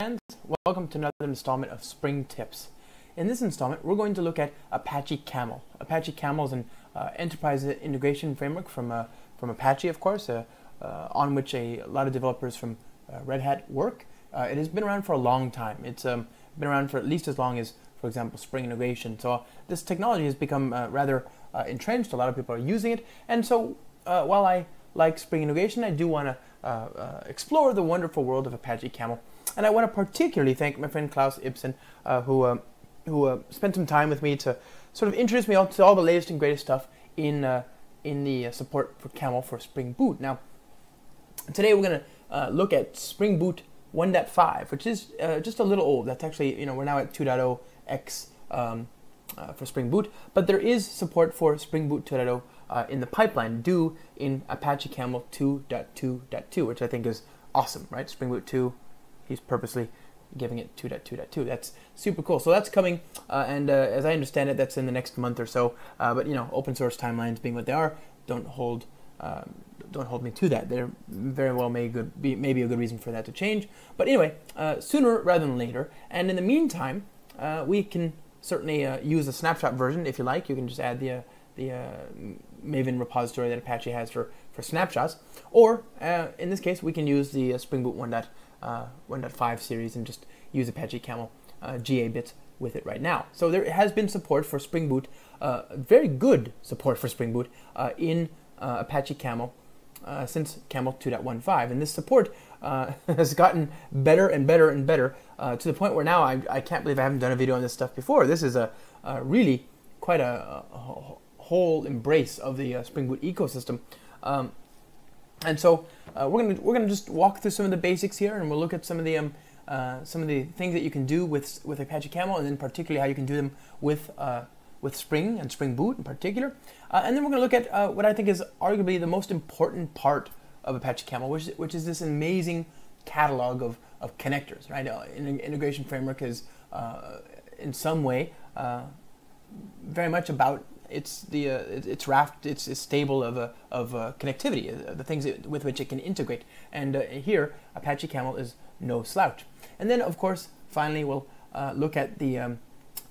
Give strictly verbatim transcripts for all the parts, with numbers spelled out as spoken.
And welcome to another installment of Spring Tips. In this installment, we're going to look at Apache Camel. Apache Camel is an uh, enterprise integration framework from uh, from Apache, of course, uh, uh, on which a, a lot of developers from uh, Red Hat work. Uh, it has been around for a long time. It's um, been around for at least as long as, for example, Spring Integration. So uh, this technology has become uh, rather uh, entrenched. A lot of people are using it, and so uh, while I like Spring Integration, I do want to uh, uh, explore the wonderful world of Apache Camel. And I want to particularly thank my friend Klaus Ibsen, uh, who um, who uh, spent some time with me to sort of introduce me all to all the latest and greatest stuff in uh, in the support for Camel for Spring Boot. Now, today we're going to uh, look at Spring Boot one point five, which is uh, just a little old. That's actually, you know, we're now at two point oh x um, uh, for Spring Boot, but there is support for Spring Boot two point oh uh, in the pipeline, due in Apache Camel two point two point two, which I think is awesome, right? Spring Boot two. He's purposely giving it two point two point two. That's super cool. So that's coming, uh, and uh, as I understand it, that's in the next month or so. Uh, but you know, open source timelines being what they are, don't hold um, don't hold me to that. There very well may good be maybe a good reason for that to change. But anyway, uh, sooner rather than later. And in the meantime, uh, we can certainly uh, use a snapshot version if you like. You can just add the uh, the uh, Maven repository that Apache has for for snapshots, or uh, in this case, we can use the uh, Spring Boot one point five. Uh, one point five series and just use Apache Camel uh, G A bits with it right now. So there has been support for Spring Boot, uh, very good support for Spring Boot uh, in uh, Apache Camel uh, since Camel two point one five, and this support uh, has gotten better and better and better uh, to the point where now I, I can't believe I haven't done a video on this stuff before. This is a, a really quite a, a whole embrace of the uh, Spring Boot ecosystem. Um, And so uh, we're gonna we're gonna just walk through some of the basics here, and we'll look at some of the um, uh, some of the things that you can do with with Apache Camel, and then particularly how you can do them with uh, with Spring and Spring Boot in particular. Uh, and then we're gonna look at uh, what I think is arguably the most important part of Apache Camel, which which is this amazing catalog of of connectors. Right, an integration framework is uh, in some way uh, very much about. It's the uh, it's raft it's, it's stable of uh, of uh, connectivity, uh, the things it, with which it can integrate, and uh, here Apache Camel is no slouch. And then, of course, finally we'll uh, look at the um,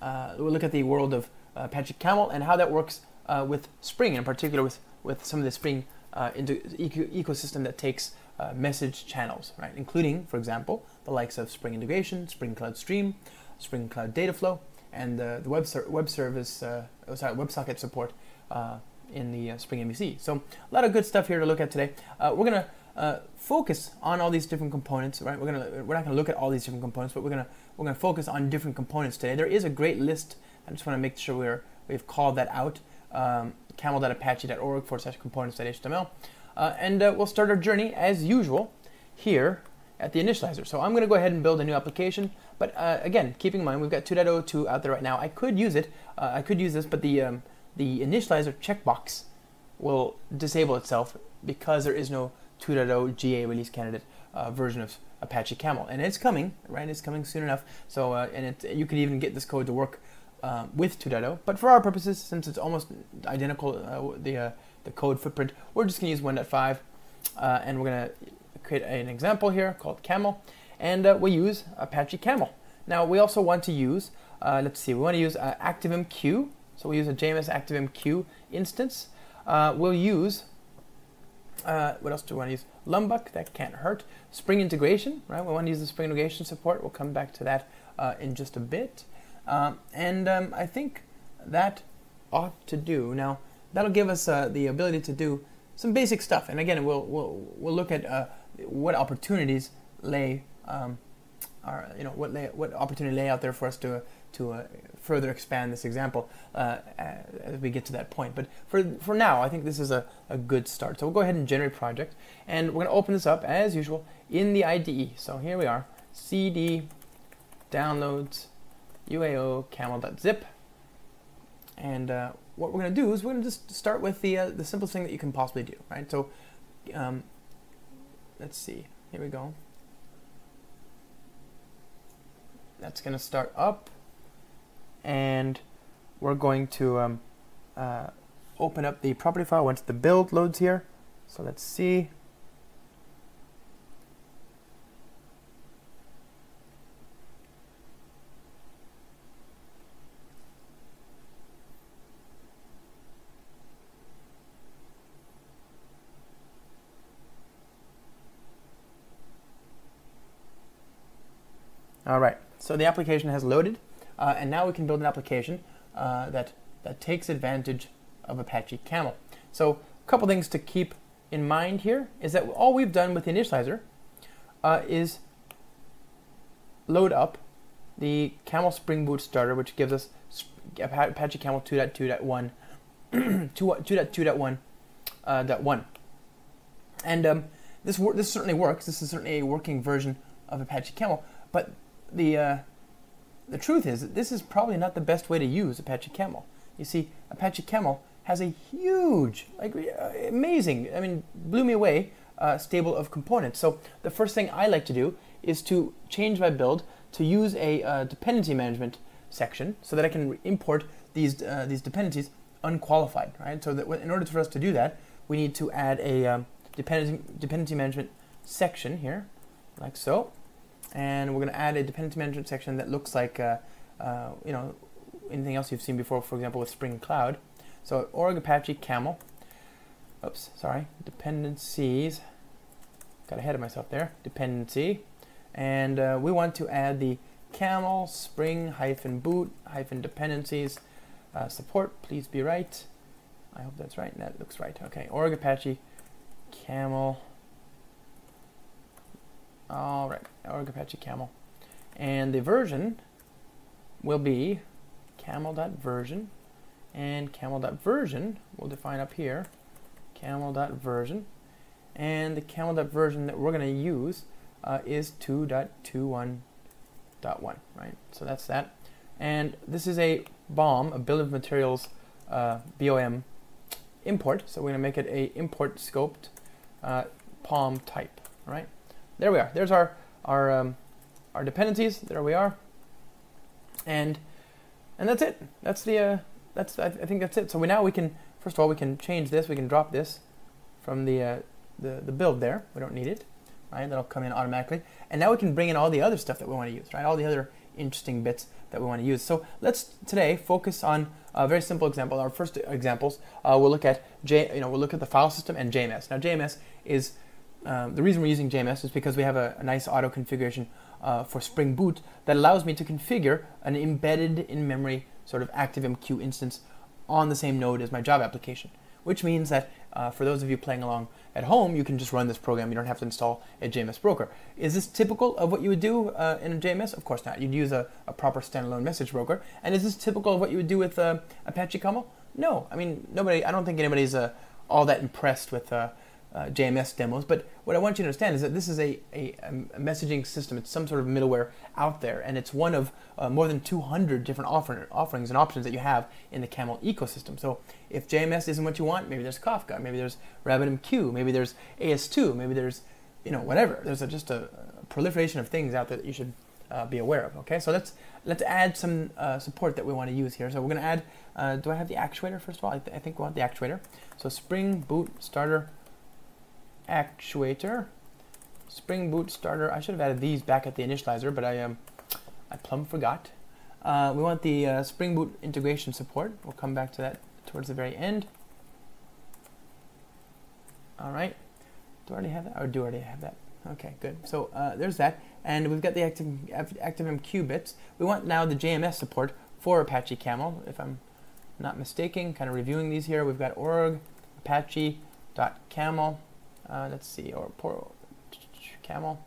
uh, we'll look at the world of uh, Apache Camel and how that works uh, with Spring, in particular with with some of the Spring uh, into eco ecosystem that takes uh, message channels, right, including, for example, the likes of Spring Integration, Spring Cloud Stream, Spring Cloud Dataflow, and uh, the web, ser web service, uh, oh, sorry, WebSocket support uh, in the uh, Spring M V C. So a lot of good stuff here to look at today. Uh, we're gonna uh, focus on all these different components, right? We're gonna we're not gonna look at all these different components, but we're gonna we're gonna focus on different components today. There is a great list. I just want to make sure we're we've called that out. Um, camel.apache.org forward slash components.html, uh, and uh, we'll start our journey as usual here at the initializer. So I'm going to go ahead and build a new application, but uh, again, keeping in mind we've got two point oh two out there right now. I could use it, uh, I could use this, but the um, the initializer checkbox will disable itself because there is no two point oh G A release candidate uh, version of Apache Camel, and it's coming, right? It's coming soon enough. So uh, and it, you can even get this code to work uh, with two point oh, but for our purposes, since it's almost identical, uh, the uh, the code footprint, we're just going to use one point five, uh, and we're going to create an example here called Camel, and uh, we use Apache Camel. Now we also want to use, uh, let's see, we want to use uh, ActiveMQ, so we use a J M S ActiveMQ instance. Uh, we'll use, uh, what else do we want to use? Lombok, that can't hurt. Spring Integration, right? We want to use the Spring Integration support. We'll come back to that uh, in just a bit. Um, and um, I think that ought to do. Now that'll give us uh, the ability to do some basic stuff, and again, we'll we'll, we'll look at uh, what opportunities lay, um, are, you know, what lay, what opportunity lay out there for us to uh, to uh, further expand this example uh, as we get to that point. But for for now, I think this is a, a good start. So we'll go ahead and generate project, and we're going to open this up as usual in the I D E. So here we are: cd downloads uao camel.zip, and uh, what we're going to do is we're going to just start with the uh, the simplest thing that you can possibly do, right? So, um, let's see. Here we go. That's going to start up, and we're going to um, uh, open up the property file once the build loads here. So let's see. So the application has loaded, uh, and now we can build an application uh, that, that takes advantage of Apache Camel. So a couple things to keep in mind here is that all we've done with the initializer uh, is load up the Camel Spring Boot starter, which gives us Apache Camel two point two point one, two point two point one, uh, and um, this this certainly works. This is certainly a working version of Apache Camel. But the uh, the truth is that this is probably not the best way to use Apache Camel. You see, Apache Camel has a huge, like amazing, I mean, blew me away uh, stable of components. So the first thing I like to do is to change my build to use a uh, dependency management section so that I can import these uh, these dependencies unqualified, right? So that in order for us to do that, we need to add a um, dependency dependency management section here, like so, and we're going to add a dependency management section that looks like uh, uh, you know, anything else you've seen before, for example with Spring Cloud. So org Apache Camel, oops, sorry, dependencies, got ahead of myself there, dependency. And uh, we want to add the camel spring hyphen boot hyphen dependencies uh, support. Please be right. I hope that's right. That looks right. Okay. Org Apache Camel. All right. Org Apache Camel, and the version will be camel.version, and camel.version we'll define up here. Camel.version, and the camel.version that we're going to use Uh, is two point two one point one, right? So that's that. And this is a B O M, a bill of materials, uh, B O M import. So we're going to make it a import scoped uh, P O M type, right? There we are. There's our our um, our dependencies. There we are. And and that's it. That's the uh, that's I, th I think that's it. So we now we can first of all we can change this. We can drop this from the uh, the the build there. We don't need it. Right, that'll come in automatically, and now we can bring in all the other stuff that we want to use, right? All the other interesting bits that we want to use. So let's today focus on a very simple example. Our first examples, uh, we'll look at J, you know, we'll look at the file system and J M S. Now J M S is um, the reason we're using J M S is because we have a, a nice auto configuration uh, for Spring Boot that allows me to configure an embedded in-memory sort of ActiveMQ instance on the same node as my Java application. Which means that uh, for those of you playing along at home, you can just run this program. You don't have to install a J M S broker. Is this typical of what you would do uh, in a J M S? Of course not. You'd use a, a proper standalone message broker. And is this typical of what you would do with uh, Apache Camel? No. I mean, nobody. I don't think anybody's uh, all that impressed with uh, uh, J M S demos. But what I want you to understand is that this is a, a, a messaging system. It's some sort of middleware out there, and it's one of uh, more than two hundred different offer offerings and options that you have in the Camel ecosystem. So if J M S isn't what you want, maybe there's Kafka, maybe there's RabbitMQ, maybe there's A S two, maybe there's, you know, whatever. There's a, just a, a proliferation of things out there that you should uh, be aware of. Okay, so let's let's add some uh, support that we want to use here. So we're going to add. Uh, do I have the actuator first of all? I, th I think we want the actuator. So Spring Boot Starter actuator, Spring Boot Starter. I should have added these back at the initializer, but I um I plumb forgot. Uh, we want the uh, Spring Boot integration support. We'll come back to that towards the very end. All right. Do I already have that? Or do I already have that? Okay, good. So uh, there's that, and we've got the active ActiveMQ bits. We want now the J M S support for Apache Camel. If I'm not mistaken, kind of reviewing these here, we've got org Apache dot Camel. Uh, let's see, or poor Camel.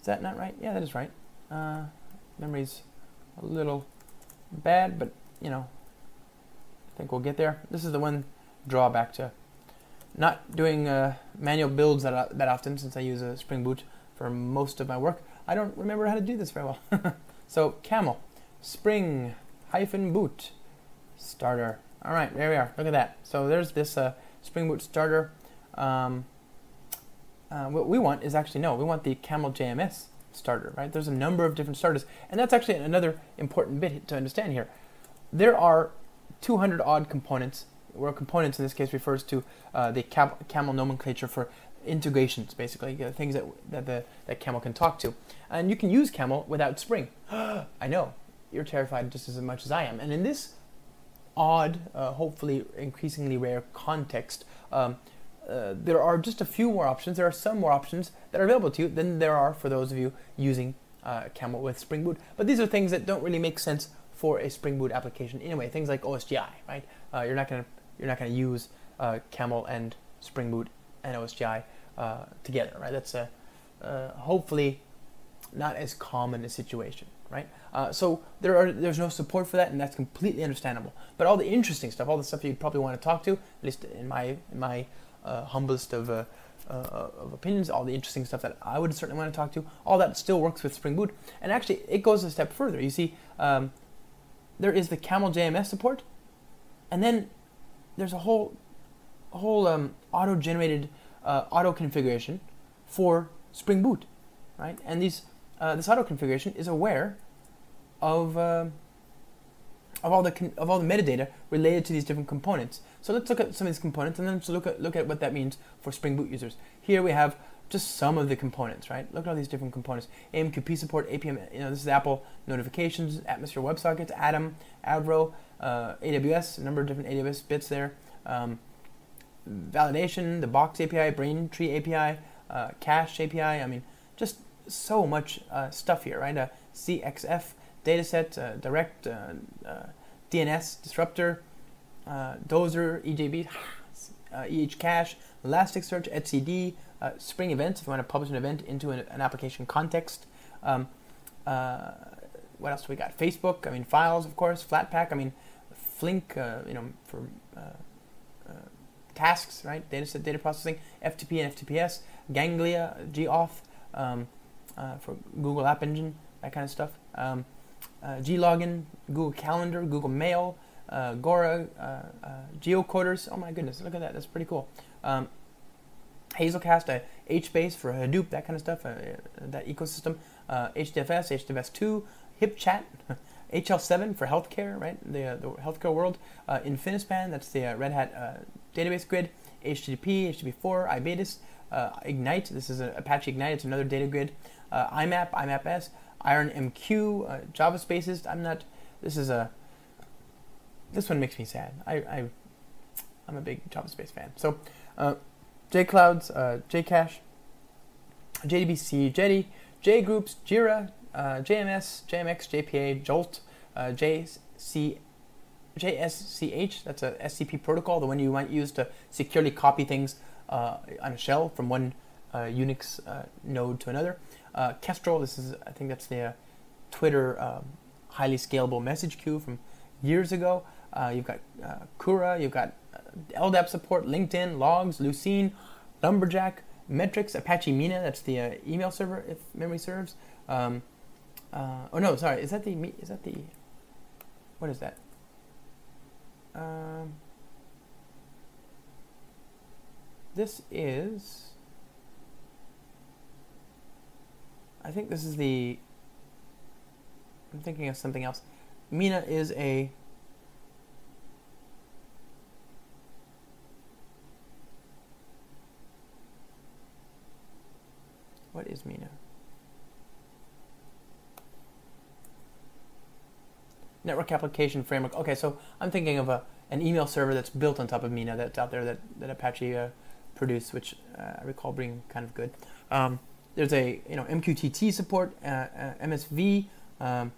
Is that not right? Yeah, that is right. Uh, memory's a little bad, but you know, I think we'll get there. This is the one drawback to not doing uh, manual builds that, uh, that often, since I use a Spring Boot for most of my work. I don't remember how to do this very well. So Camel Spring hyphen boot starter. All right, there we are. Look at that. So there's this uh, Spring Boot starter. Um, uh, what we want is actually, no, we want the Camel J M S starter, right? There's a number of different starters, and that's actually another important bit to understand here. There are two hundred odd components, where components in this case refers to uh, the Cam Camel nomenclature for integrations, basically, you know, things that, that, the, that Camel can talk to. And you can use Camel without Spring. I know, you're terrified just as much as I am. And in this odd, uh, hopefully increasingly rare context, um, Uh, there are just a few more options. There are some more options that are available to you than there are for those of you using uh, Camel with Spring Boot. But these are things that don't really make sense for a Spring Boot application anyway. Things like O S G I, right? Uh, you're not gonna you're not gonna use uh, Camel and Spring Boot and O S G I uh, together, right? That's a uh, hopefully not as common a situation, right? Uh, so there are there's no support for that, and that's completely understandable. But all the interesting stuff, all the stuff you'd probably want to talk to, at least in my in my uh, humblest of uh, uh, of opinions, all the interesting stuff that I would certainly want to talk to, all that still works with Spring Boot. And actually, it goes a step further. You see, um, there is the Camel J M S support, and then there's a whole a whole um, auto-generated uh, auto configuration for Spring Boot, right? And these uh, this auto configuration is aware of uh, of all the con of all the metadata related to these different components. So let's look at some of these components, and then let's look at look at what that means for Spring Boot users. Here we have just some of the components, right? Look at all these different components: A M Q P support, A P M. You know, this is Apple notifications, Atmosphere WebSockets, Atom, Avro, uh, A W S, a number of different A W S bits there. Um, validation, the Box A P I, Braintree A P I, uh, Cache A P I. I mean, just so much uh, stuff here, right? Uh, C X F. Dataset, uh, direct, uh, uh, D N S, disruptor, uh, Dozer, E J B, uh, EHCache, Elasticsearch, etcd, uh, Spring events if you want to publish an event into an, an application context. Um, uh, what else do we got? Facebook, I mean files of course, Flatpak, I mean Flink, uh, you know for uh, uh, tasks, right? Dataset, data processing, F T P and F T P S, Ganglia, G auth um, uh, for Google App Engine, that kind of stuff. Um, Uh, glogin, Google Calendar, Google Mail, uh, Gora, uh, uh, geocoders. Oh my goodness, look at that, that's pretty cool. Um, Hazelcast, uh, HBase for Hadoop, that kind of stuff, uh, uh, that ecosystem. Uh, H D F S, H D F S two, HipChat, H L seven for healthcare, right? The, uh, the healthcare world. Uh, Infinispan, that's the uh, Red Hat uh, database grid. H T T P, H T T P four, iBetis, uh, Ignite, this is an Apache Ignite, it's another data grid. Uh, I map, I map S. IronMQ, uh, Java Spaces. I'm not. This is a. This one makes me sad. I, I I'm a big Java Space fan. So, uh, JClouds, uh, JCache, J D B C, Jetty, JGroups, Jira, uh, J M S, J M X, J P A, Jolt, uh, J C, J S C H. That's a S C P protocol, the one you might use to securely copy things uh, on a shell from one uh, Unix uh, node to another. Uh, Kestrel, this is, I think that's the uh, Twitter um, highly scalable message queue from years ago. Uh, you've got uh, Kura, you've got uh, L D A P support, LinkedIn, Logs, Lucene, Lumberjack, Metrics, Apache Mina, that's the uh, email server if memory serves. Um, uh, oh no, sorry, is that the, is that the, what is that? Um, this is... I think this is the, I'm thinking of something else. Mina is a, what is Mina? Network application framework. Okay, so I'm thinking of a an email server that's built on top of Mina that's out there that, that Apache uh, produced, which uh, I recall being kind of good. Um, There's a you know M Q T T support, uh, uh, M S V, um,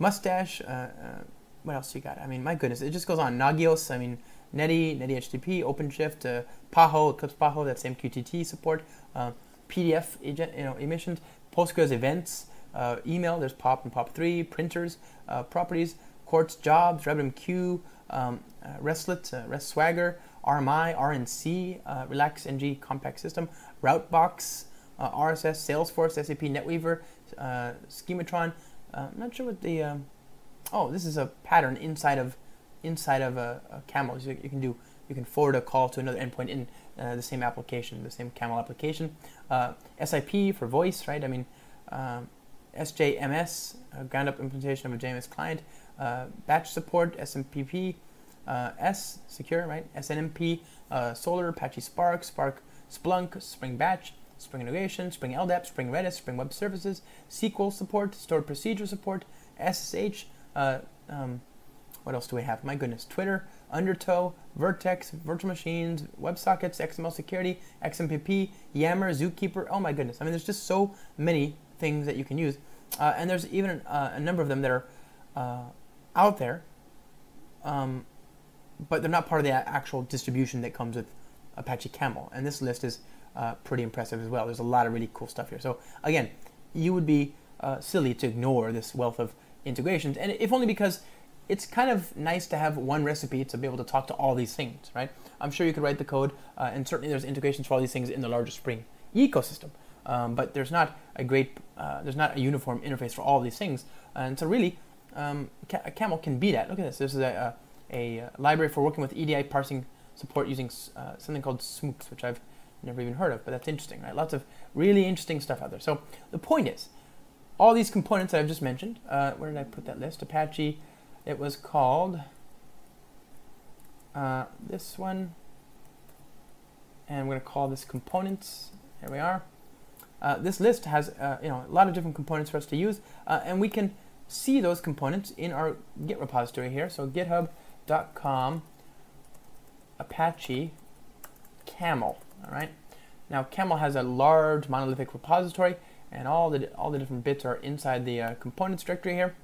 Mustache. Uh, uh, what else you got? I mean, my goodness, it just goes on. Nagios. I mean, Netty, Netty H T T P, OpenShift, uh, Paho, Eclipse Paho. That's M Q T T support. Uh, P D F, you know, emissions. Postgres events, uh, email. There's P O P and P O P three. Printers, uh, properties. Quartz jobs. RabbitMQ, um, uh, Restlet, uh, RestSwagger, R M I, R N C, uh, RelaxNG compact system. Routebox. Uh, R S S, Salesforce, S A P, NetWeaver, uh, Schematron. Uh, I'm not sure what the. Um, oh, this is a pattern inside of inside of a, a Camel. So you can do you can forward a call to another endpoint in uh, the same application, the same Camel application. Uh, S I P for voice, right? I mean, um, S J M S, uh, ground up implementation of a J M S client. Uh, batch support, S M P P, uh, S secure, right? S N M P, uh, Solar, Apache Spark, Spark Splunk, Spring Batch. Spring Integration, Spring L D A P, Spring Redis, Spring Web Services, S Q L support, Stored Procedure support, S S H, uh, um, what else do we have? My goodness, Twitter, Undertow, Vertex, Virtual Machines, WebSockets, X M L Security, X M P P, Yammer, Zookeeper, oh my goodness. I mean, there's just so many things that you can use. Uh, and there's even uh, a number of them that are uh, out there, um, but they're not part of the actual distribution that comes with Apache Camel. And this list is uh, pretty impressive as well. There's a lot of really cool stuff here. So again, you would be uh, silly to ignore this wealth of integrations, and if only because it's kind of nice to have one recipe to be able to talk to all these things, right? I'm sure you could write the code, uh, and certainly there's integrations for all these things in the larger Spring ecosystem. Um, but there's not a great, uh, there's not a uniform interface for all of these things, and so really, um, Camel can be that. Look at this. This is a, a, a library for working with E D I parsing support using uh, something called Smoops, which I've never even heard of, but that's interesting, right? Lots of really interesting stuff out there. So the point is, all these components that I've just mentioned. Uh, where did I put that list? Apache. It was called uh, this one, and I'm going to call this components. Here we are. Uh, this list has uh, you know, a lot of different components for us to use, uh, and we can see those components in our Git repository here. So github dot com Apache Camel. All right. Now Camel has a large monolithic repository, and all the all the different bits are inside the uh, components directory here,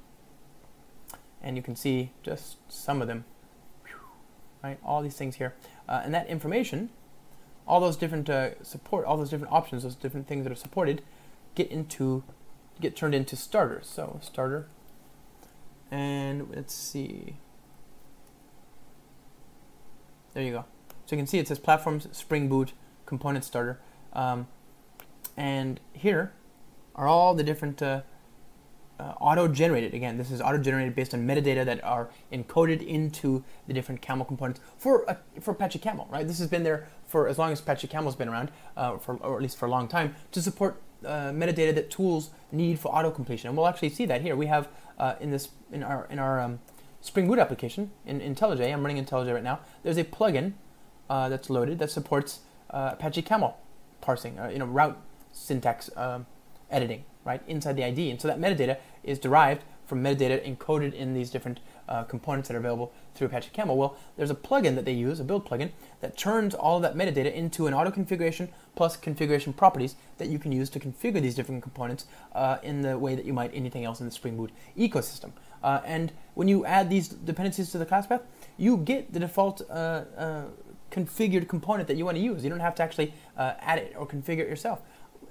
and you can see just some of them. Whew. Right? All these things here, uh, and that information. All those different uh, support, all those different options, those different things that are supported, get into, get turned into starters. So starter, and let's see. There you go. So you can see it says platforms, Spring Boot, component starter, um, and here are all the different uh, uh, auto-generated. Again, this is auto-generated based on metadata that are encoded into the different Camel components for uh, for Apache Camel. Right. This has been there for as long as Apache Camel's been around, uh, for, or at least for a long time, to support uh, metadata that tools need for auto completion, and we'll actually see that here. We have uh, in this in our in our um, Spring Boot application in IntelliJ. I'm running IntelliJ right now. There's a plugin uh, that's loaded that supports uh, Apache Camel parsing, uh, you know, route syntax um, editing, right, inside the I D, and so that metadata is derived from metadata encoded in these different uh, components that are available through Apache Camel. Well, there's a plugin that they use, a build plugin, that turns all of that metadata into an auto configuration plus configuration properties that you can use to configure these different components uh, in the way that you might anything else in the Spring Boot ecosystem. Uh, and when you add these dependencies to the class path, you get the default uh, uh, configured component that you want to use. You don't have to actually uh, add it or configure it yourself.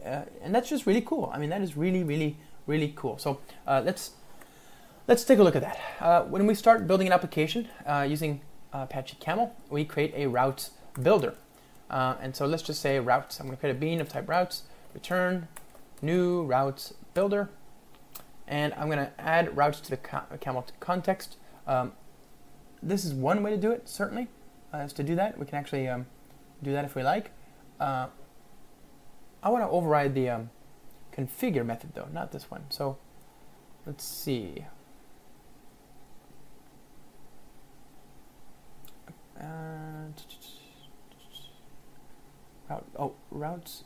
Uh, and that's just really cool. I mean, that is really, really, really cool. So uh, let's Let's take a look at that. Uh, when we start building an application uh, using uh, Apache Camel, we create a routes builder. Uh, and so let's just say routes. I'm going to create a bean of type routes, return new routes builder. And I'm going to add routes to the Camel context. Um, this is one way to do it, certainly, uh, is to do that. We can actually um, do that if we like. Uh, I want to override the um, configure method, though, not this one. So let's see. Uh, route, oh, routes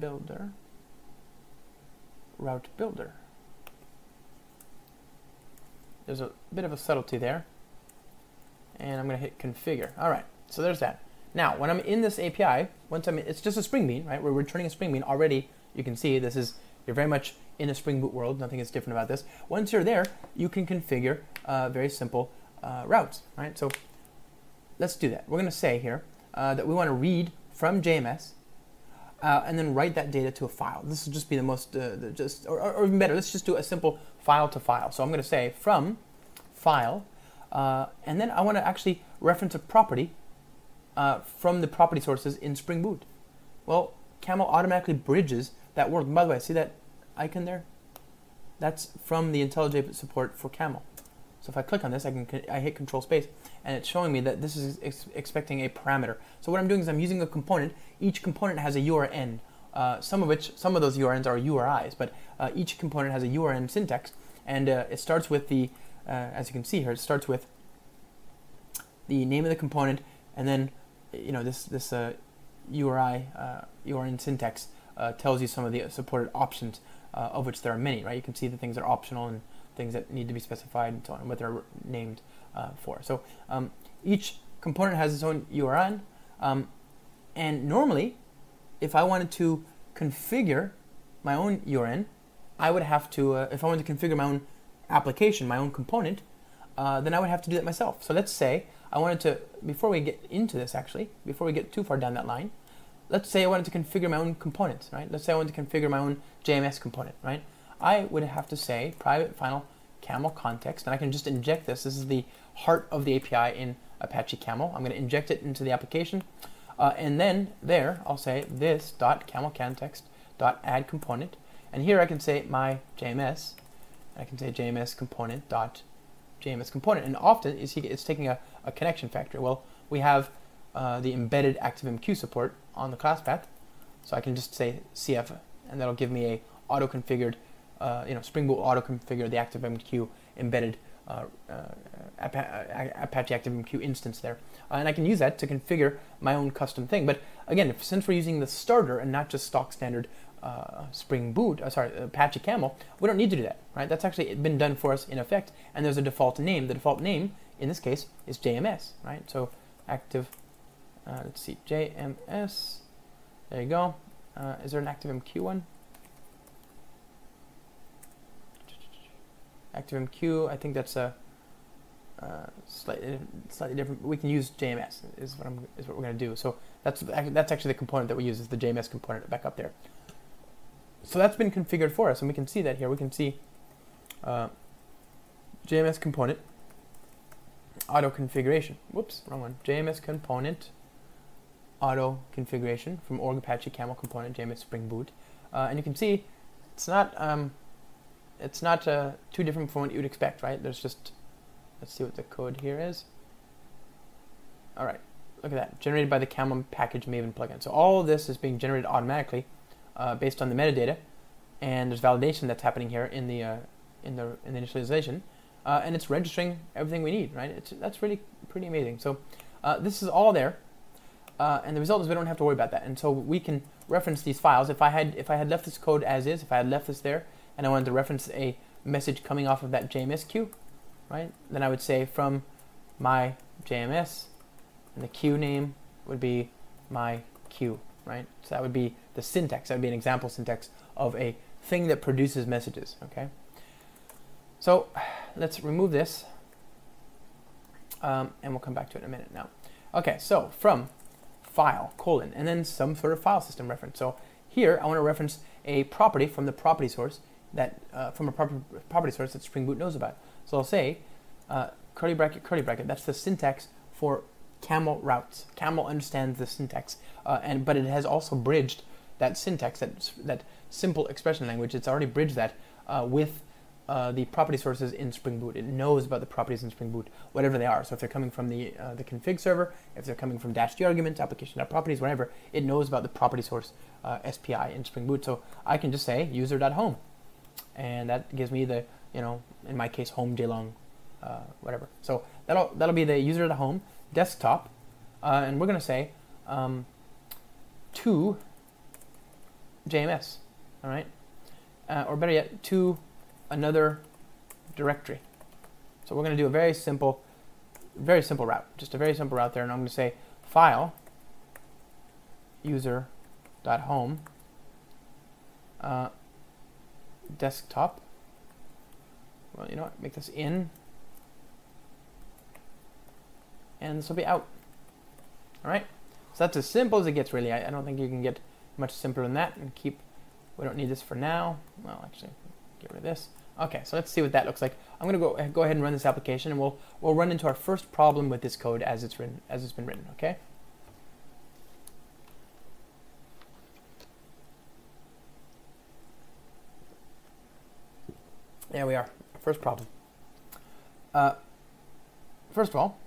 builder, route builder. There's a bit of a subtlety there, and I'm going to hit configure. All right, so there's that. Now, when I'm in this A P I, once I'm in, it's just a Spring Bean, right? We're returning a Spring Bean already. You can see this is, you're very much in a Spring Boot world. Nothing is different about this. Once you're there, you can configure uh, very simple uh, routes, right? So let's do that. We're going to say here uh, that we want to read from J M S uh, and then write that data to a file. This will just be the most, uh, the just or, or, or even better, let's just do a simple file to file. So I'm going to say from file, uh, and then I want to actually reference a property uh, from the property sources in Spring Boot. Well, Camel automatically bridges that world. And by the way, see that icon there? That's from the IntelliJ support for Camel. So if I click on this, I can I hit Control Space, and it's showing me that this is ex expecting a parameter. So what I'm doing is I'm using a component. Each component has a U R N. Uh, some of which some of those U R Ns are U R Is, but uh, each component has a U R N syntax, and uh, it starts with the uh, as you can see here, it starts with the name of the component, and then you know this this uh, U R I uh, U R N syntax uh, tells you some of the supported options, uh, of which there are many. Right? You can see the things that are optional and things that need to be specified and so on, what they're named uh, for. So um, each component has its own U R N, um, and normally if I wanted to configure my own U R N, I would have to, uh, if I wanted to configure my own application, my own component, uh, then I would have to do that myself. So let's say I wanted to, before we get into this actually, before we get too far down that line, let's say I wanted to configure my own components, right? Let's say I wanted to configure my own J M S component, right? I would have to say private final camel context, and I can just inject this. This is the heart of the A P I in Apache Camel. I'm going to inject it into the application, uh, and then there I'll say this dot camel context dot add component, and here I can say my J M S. I can say J M S component dot J M S component, and often you see it's taking a, a connection factor. Well, we have uh, the embedded ActiveMQ support on the class path, so I can just say C F, and that'll give me a auto configured. Uh, you know, Spring Boot auto configure the ActiveMQ embedded uh, uh, Apache ActiveMQ instance there, uh, and I can use that to configure my own custom thing. But again, if, since we're using the starter and not just stock standard uh, Spring Boot, uh, sorry, Apache Camel, we don't need to do that, right? That's actually been done for us in effect, and there's a default name. The default name in this case is J M S, right? So active, uh, let's see, J M S. There you go. Uh, is there an ActiveMQ one? ActiveMQ, I think that's a uh, slightly slightly different. We can use J M S is what I'm is what we're going to do. So that's that's actually the component that we use, is the J M S component back up there. So that's been configured for us, and we can see that here. We can see uh, J M S component auto configuration. Whoops, wrong one. J M S component auto configuration from org Apache Camel component J M S Spring Boot, uh, and you can see it's not. Um, It's not uh, too different from what you'd expect, right? There's just, let's see what the code here is. All right, look at that. Generated by the Camel package Maven plugin. So all of this is being generated automatically uh, based on the metadata, and there's validation that's happening here in the uh, in the in the initialization, uh, and it's registering everything we need, right? It's, that's really pretty amazing. So uh, this is all there, uh, and the result is we don't have to worry about that, and so we can reference these files. If I had if I had left this code as is, if I had left this there, and I wanted to reference a message coming off of that J M S queue, right? Then I would say from my J M S, and the queue name would be my queue, right? So that would be the syntax. That would be an example syntax of a thing that produces messages, okay? So let's remove this, um, and we'll come back to it in a minute now. Okay, so from file, colon, and then some sort of file system reference. So here I want to reference a property from the property source, that uh, from a proper property source that Spring Boot knows about. So I'll say uh, curly bracket, curly bracket. That's the syntax for Camel routes. Camel understands the syntax, uh, and but it has also bridged that syntax, that that simple expression language. It's already bridged that uh, with uh, the property sources in Spring Boot. It knows about the properties in Spring Boot, whatever they are. So if they're coming from the uh, the config server, if they're coming from dash d arguments, application.properties, whatever, it knows about the property source uh, S P I in Spring Boot. So I can just say user.home. And that gives me the, you know, in my case, home jlong, uh, whatever. So that'll that'll be the user at home desktop, uh, and we're gonna say um, to J M S, all right, uh, or better yet, to another directory. So we're gonna do a very simple, very simple route, just a very simple route there, and I'm gonna say file user dot home. Uh, desktop. Well, you know what? Make this in, and this will be out. All right. So that's as simple as it gets, really. I, I don't think you can get much simpler than that. And keep. We don't need this for now. Well, actually, get rid of this. Okay. So let's see what that looks like. I'm gonna go go ahead and run this application, and we'll we'll run into our first problem with this code as it's written, as it's been written. Okay. There we are. First problem. Uh, first of all,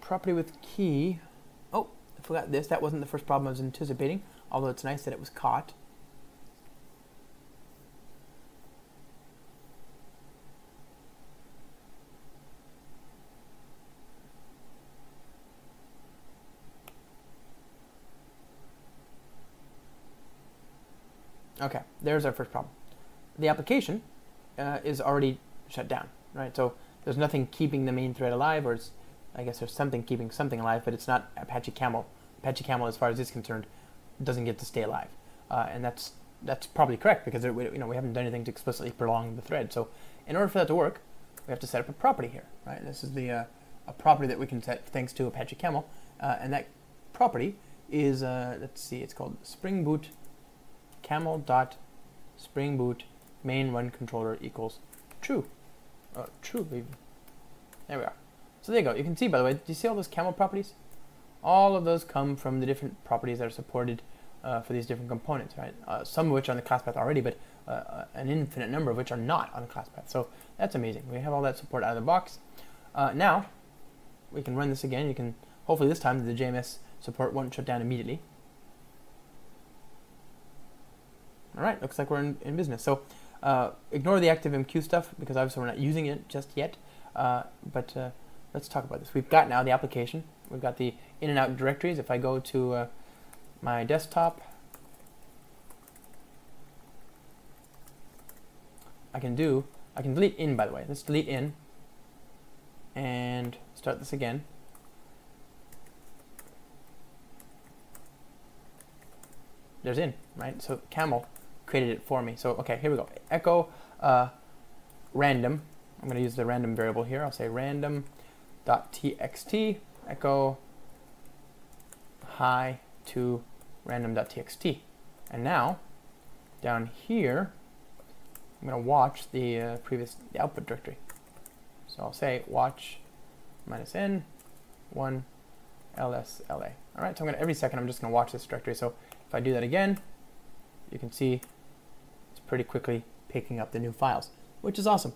property with key. Oh, I forgot this. That wasn't the first problem I was anticipating, although it's nice that it was caught. Okay, there's our first problem. The application uh, is already shut down, right? So there's nothing keeping the main thread alive, or it's, I guess there's something keeping something alive, but it's not Apache Camel. Apache Camel, as far as it's concerned, doesn't get to stay alive. uh, and that's that's probably correct because it, you know we haven't done anything to explicitly prolong the thread. So in order for that to work, we have to set up a property here, right? This is the uh, a property that we can set thanks to Apache Camel, uh, and that property is uh, let's see, it's called Spring Boot Camel dot Spring Boot main run controller equals true, oh, true baby. There we are. So there you go. You can see, by the way, do you see all those Camel properties? All of those come from the different properties that are supported uh, for these different components, right? Uh, some of which are on the class path already, but uh, an infinite number of which are not on the class path. So that's amazing. We have all that support out of the box. Uh, now we can run this again. You can hopefully this time the J M S support won't shut down immediately. All right, looks like we're in, in business. So uh, ignore the ActiveMQ stuff because obviously we're not using it just yet. Uh, but uh, let's talk about this. We've got now the application. We've got the in and out directories. If I go to uh, my desktop, I can do, I can delete in, by the way. Let's delete in and start this again. There's in, right? So Camel created it for me. So, okay, here we go. Echo uh, random. I'm going to use the random variable here. I'll say random.txt echo hi to random.txt. And now, down here, I'm going to watch the uh, previous the output directory. So I'll say watch minus n one ls la. All right, so I'm going to, every second I'm just going to watch this directory. So if I do that again, you can see it's pretty quickly picking up the new files, which is awesome.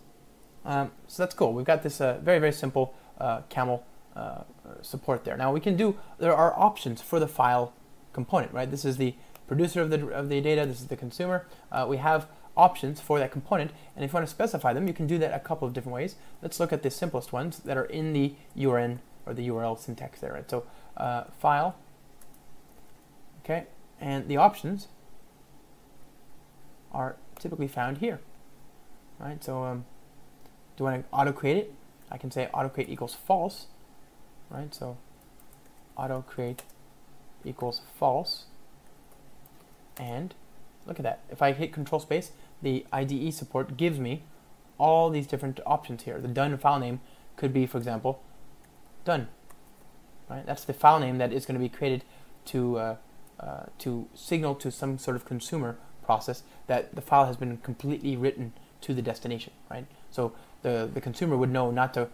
Um, so that's cool. We've got this uh, very, very simple uh, Camel uh, support there. Now we can do, there are options for the file component, right? This is the producer of the, of the data. This is the consumer. Uh, we have options for that component. And if you want to specify them, you can do that a couple of different ways. Let's look at the simplest ones that are in the U R N or the U R L syntax there, right? So uh, file, okay. And the options are typically found here, right? So um, do I want to auto-create it? I can say auto-create equals false, right? So auto-create equals false. And look at that. If I hit control space, the I D E support gives me all these different options here. The done file name could be, for example, done, right? That's the file name that is going to be created to uh, Uh, to signal to some sort of consumer process that the file has been completely written to the destination, right? So the, the consumer would know not to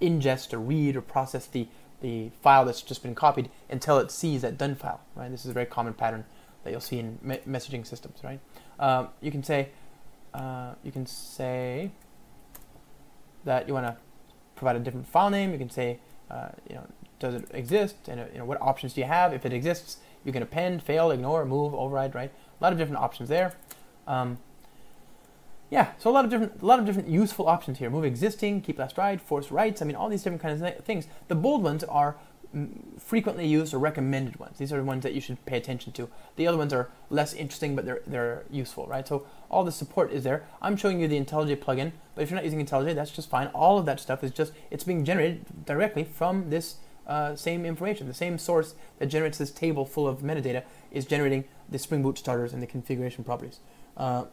ingest or read or process the, the file that's just been copied until it sees that done file, right? This is a very common pattern that you'll see in me messaging systems, right? Um, you can say, uh, you can say that you want to provide a different file name. You can say, uh, you know, does it exist? And uh, you know, what options do you have? If it exists, you can append, fail, ignore, move, override, right? A lot of different options there. Um, yeah, so a lot of different, a lot of different useful options here. Move existing, keep last write, force writes. I mean, all these different kinds of things. The bold ones are frequently used or recommended ones. These are the ones that you should pay attention to. The other ones are less interesting, but they're they're useful, right? So all the support is there. I'm showing you the IntelliJ plugin, but if you're not using IntelliJ, that's just fine. All of that stuff is just it's being generated directly from this. Uh, same information. The same source that generates this table full of metadata is generating the Spring Boot starters and the configuration properties. Uh,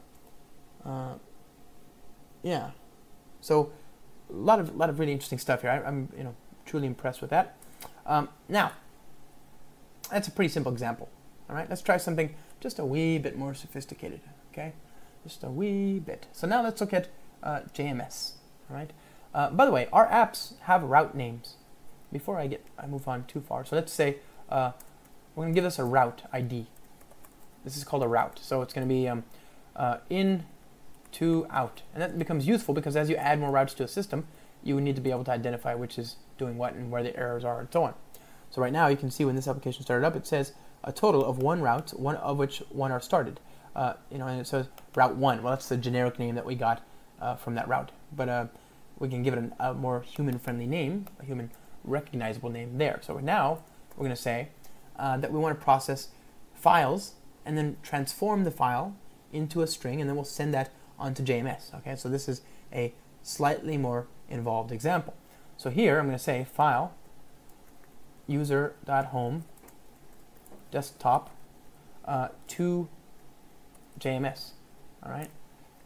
uh, yeah, so a lot of lot of really interesting stuff here. I, I'm you know truly impressed with that. Um, now, that's a pretty simple example. All right, let's try something just a wee bit more sophisticated. Okay, just a wee bit. So now let's look at uh, J M S. All right. Uh, by the way, our apps have route names. Before I get, I move on too far. So let's say uh, we're going to give this a route I D. This is called a route. So it's going to be um, uh, in to out. And that becomes useful because as you add more routes to a system, you need to be able to identify which is doing what and where the errors are and so on. So right now you can see when this application started up, it says a total of one route, one of which one are started. Uh, you know, and it says route one. Well, that's the generic name that we got uh, from that route. But uh, we can give it an, a more human-friendly name, a human recognizable name there. So now we're going to say uh, that we want to process files and then transform the file into a string, and then we'll send that onto J M S. Okay, so this is a slightly more involved example. So here I'm going to say file user dot home desktop uh, to J M S, all right?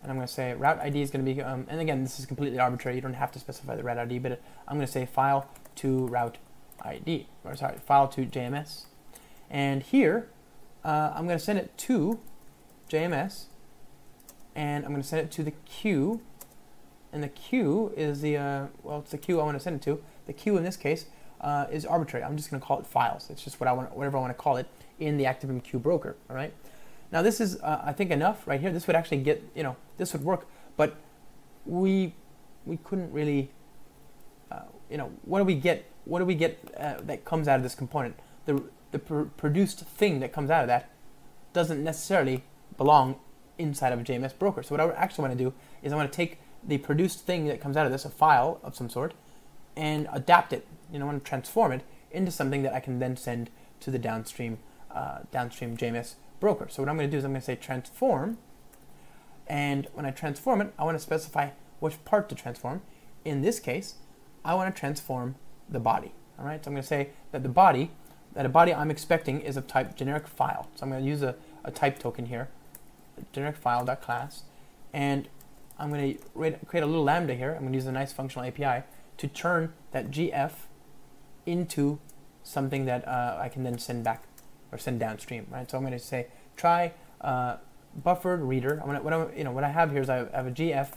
And I'm going to say route I D is going to be, um, and again, this is completely arbitrary. You don't have to specify the route I D, but I'm going to say file to route I D, or sorry, file to J M S. And here, uh, I'm going to send it to J M S, and I'm going to send it to the queue. And the queue is the, uh, well, it's the queue I want to send it to. The queue in this case uh, is arbitrary. I'm just going to call it files. It's just what I want, whatever I want to call it in the ActiveMQ broker, all right? Now this is, uh, I think, enough right here. This would actually get, you know, this would work, but we we couldn't really, uh, you know, what do we get? What do we get uh, that comes out of this component? The the pr produced thing that comes out of that doesn't necessarily belong inside of a J M S broker. So what I actually want to do is I want to take the produced thing that comes out of this, a file of some sort, and adapt it. You know, I want to transform it into something that I can then send to the downstream uh, downstream J M S broker. So what I'm going to do is I'm going to say transform, and when I transform it, I want to specify which part to transform. In this case, I want to transform the body. All right, so I'm going to say that the body, that a body I'm expecting is of type generic file. So I'm going to use a, a type token here, generic file.class, and I'm going to create a little lambda here. I'm going to use a nice functional A P I to turn that G F into something that uh, I can then send back or send downstream, right? So I'm going to say try uh, buffered reader. I'm gonna, what I'm, you know, what I have here is I have a G F,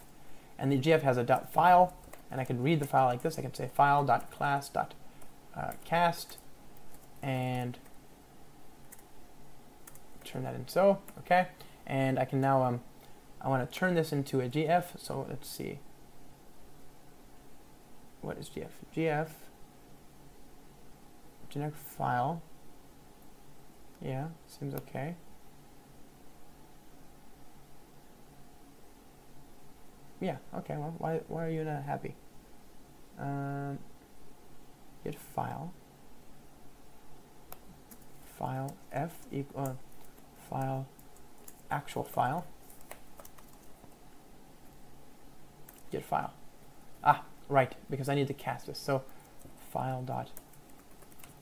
and the G F has a dot file, and I can read the file like this. I can say file dot class dot uh, cast, and turn that in so okay. And I can now um, I want to turn this into a G F. So let's see, what is G F? G F generic file. Yeah, seems okay. Yeah, okay, well, why, why are you not happy? Um, get file. File F equal, uh, file, actual file. Get file. Ah, right, because I need to cast this. So file dot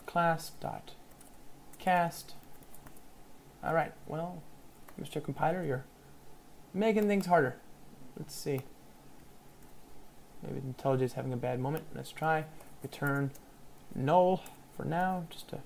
class dot cast. All right, well, Mister Compiler, you're making things harder. Let's see. Maybe IntelliJ is having a bad moment. Let's try. Return null for now, just to...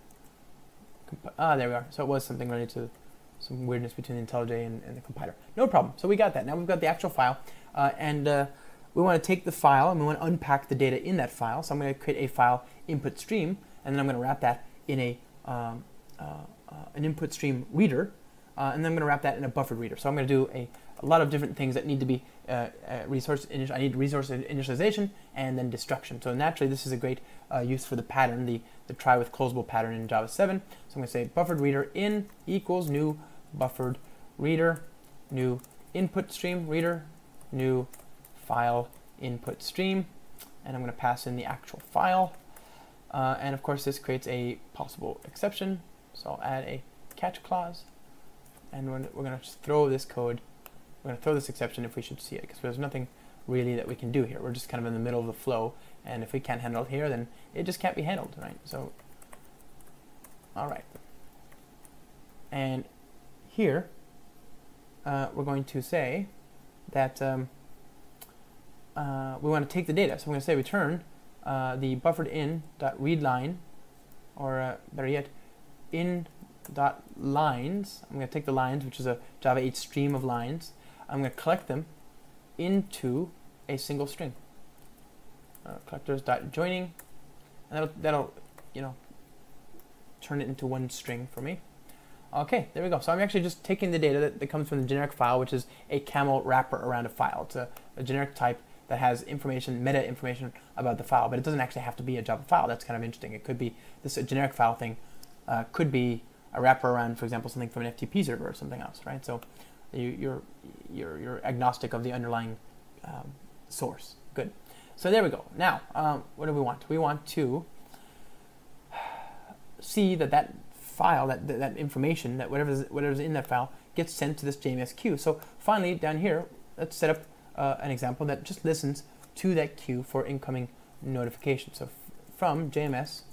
Ah, there we are. So it was something related to some weirdness between IntelliJ and, and the compiler. No problem. So we got that. Now we've got the actual file. Uh, and uh, we want to take the file and we want to unpack the data in that file. So I'm going to create a file input stream, and then I'm going to wrap that in a... Um, uh, Uh, an input stream reader, uh, and then I'm going to wrap that in a buffered reader. So I'm going to do a, a lot of different things that need to be uh, uh, resource. I need resource initialization and then destruction. So naturally, this is a great uh, use for the pattern, the the try with closable pattern in Java seven. So I'm going to say buffered reader in equals new buffered reader, new input stream reader, new file input stream, and I'm going to pass in the actual file. Uh, and of course, this creates a possible exception. So I'll add a catch clause, and we're, we're going to throw this code, we're going to throw this exception if we should see it, because there's nothing really that we can do here. We're just kind of in the middle of the flow, and if we can't handle it here, then it just can't be handled, right? So, all right. And here, uh, we're going to say that um, uh, we want to take the data. So I'm going to say return uh, the buffered in dot read line, or uh, better yet, in dot lines. I'm going to take the lines, which is a Java eight stream of lines. I'm going to collect them into a single string. Uh, collectors dot joining, and that'll, that'll you know turn it into one string for me. Okay, there we go. So I'm actually just taking the data that, that comes from the generic file, which is a camel wrapper around a file. It's a, a generic type that has information, meta information about the file, but it doesn't actually have to be a Java file. That's kind of interesting. It could be this a generic file thing. Uh, could be a wrapper around, for example, something from an F T P server or something else, right? So you, you're, you're, you're agnostic of the underlying um, source. Good. So there we go. Now, um, what do we want? We want to see that that file, that, that, that information, that whatever's, whatever's in that file gets sent to this J M S queue. So finally, down here, let's set up uh, an example that just listens to that queue for incoming notifications. So f from J M S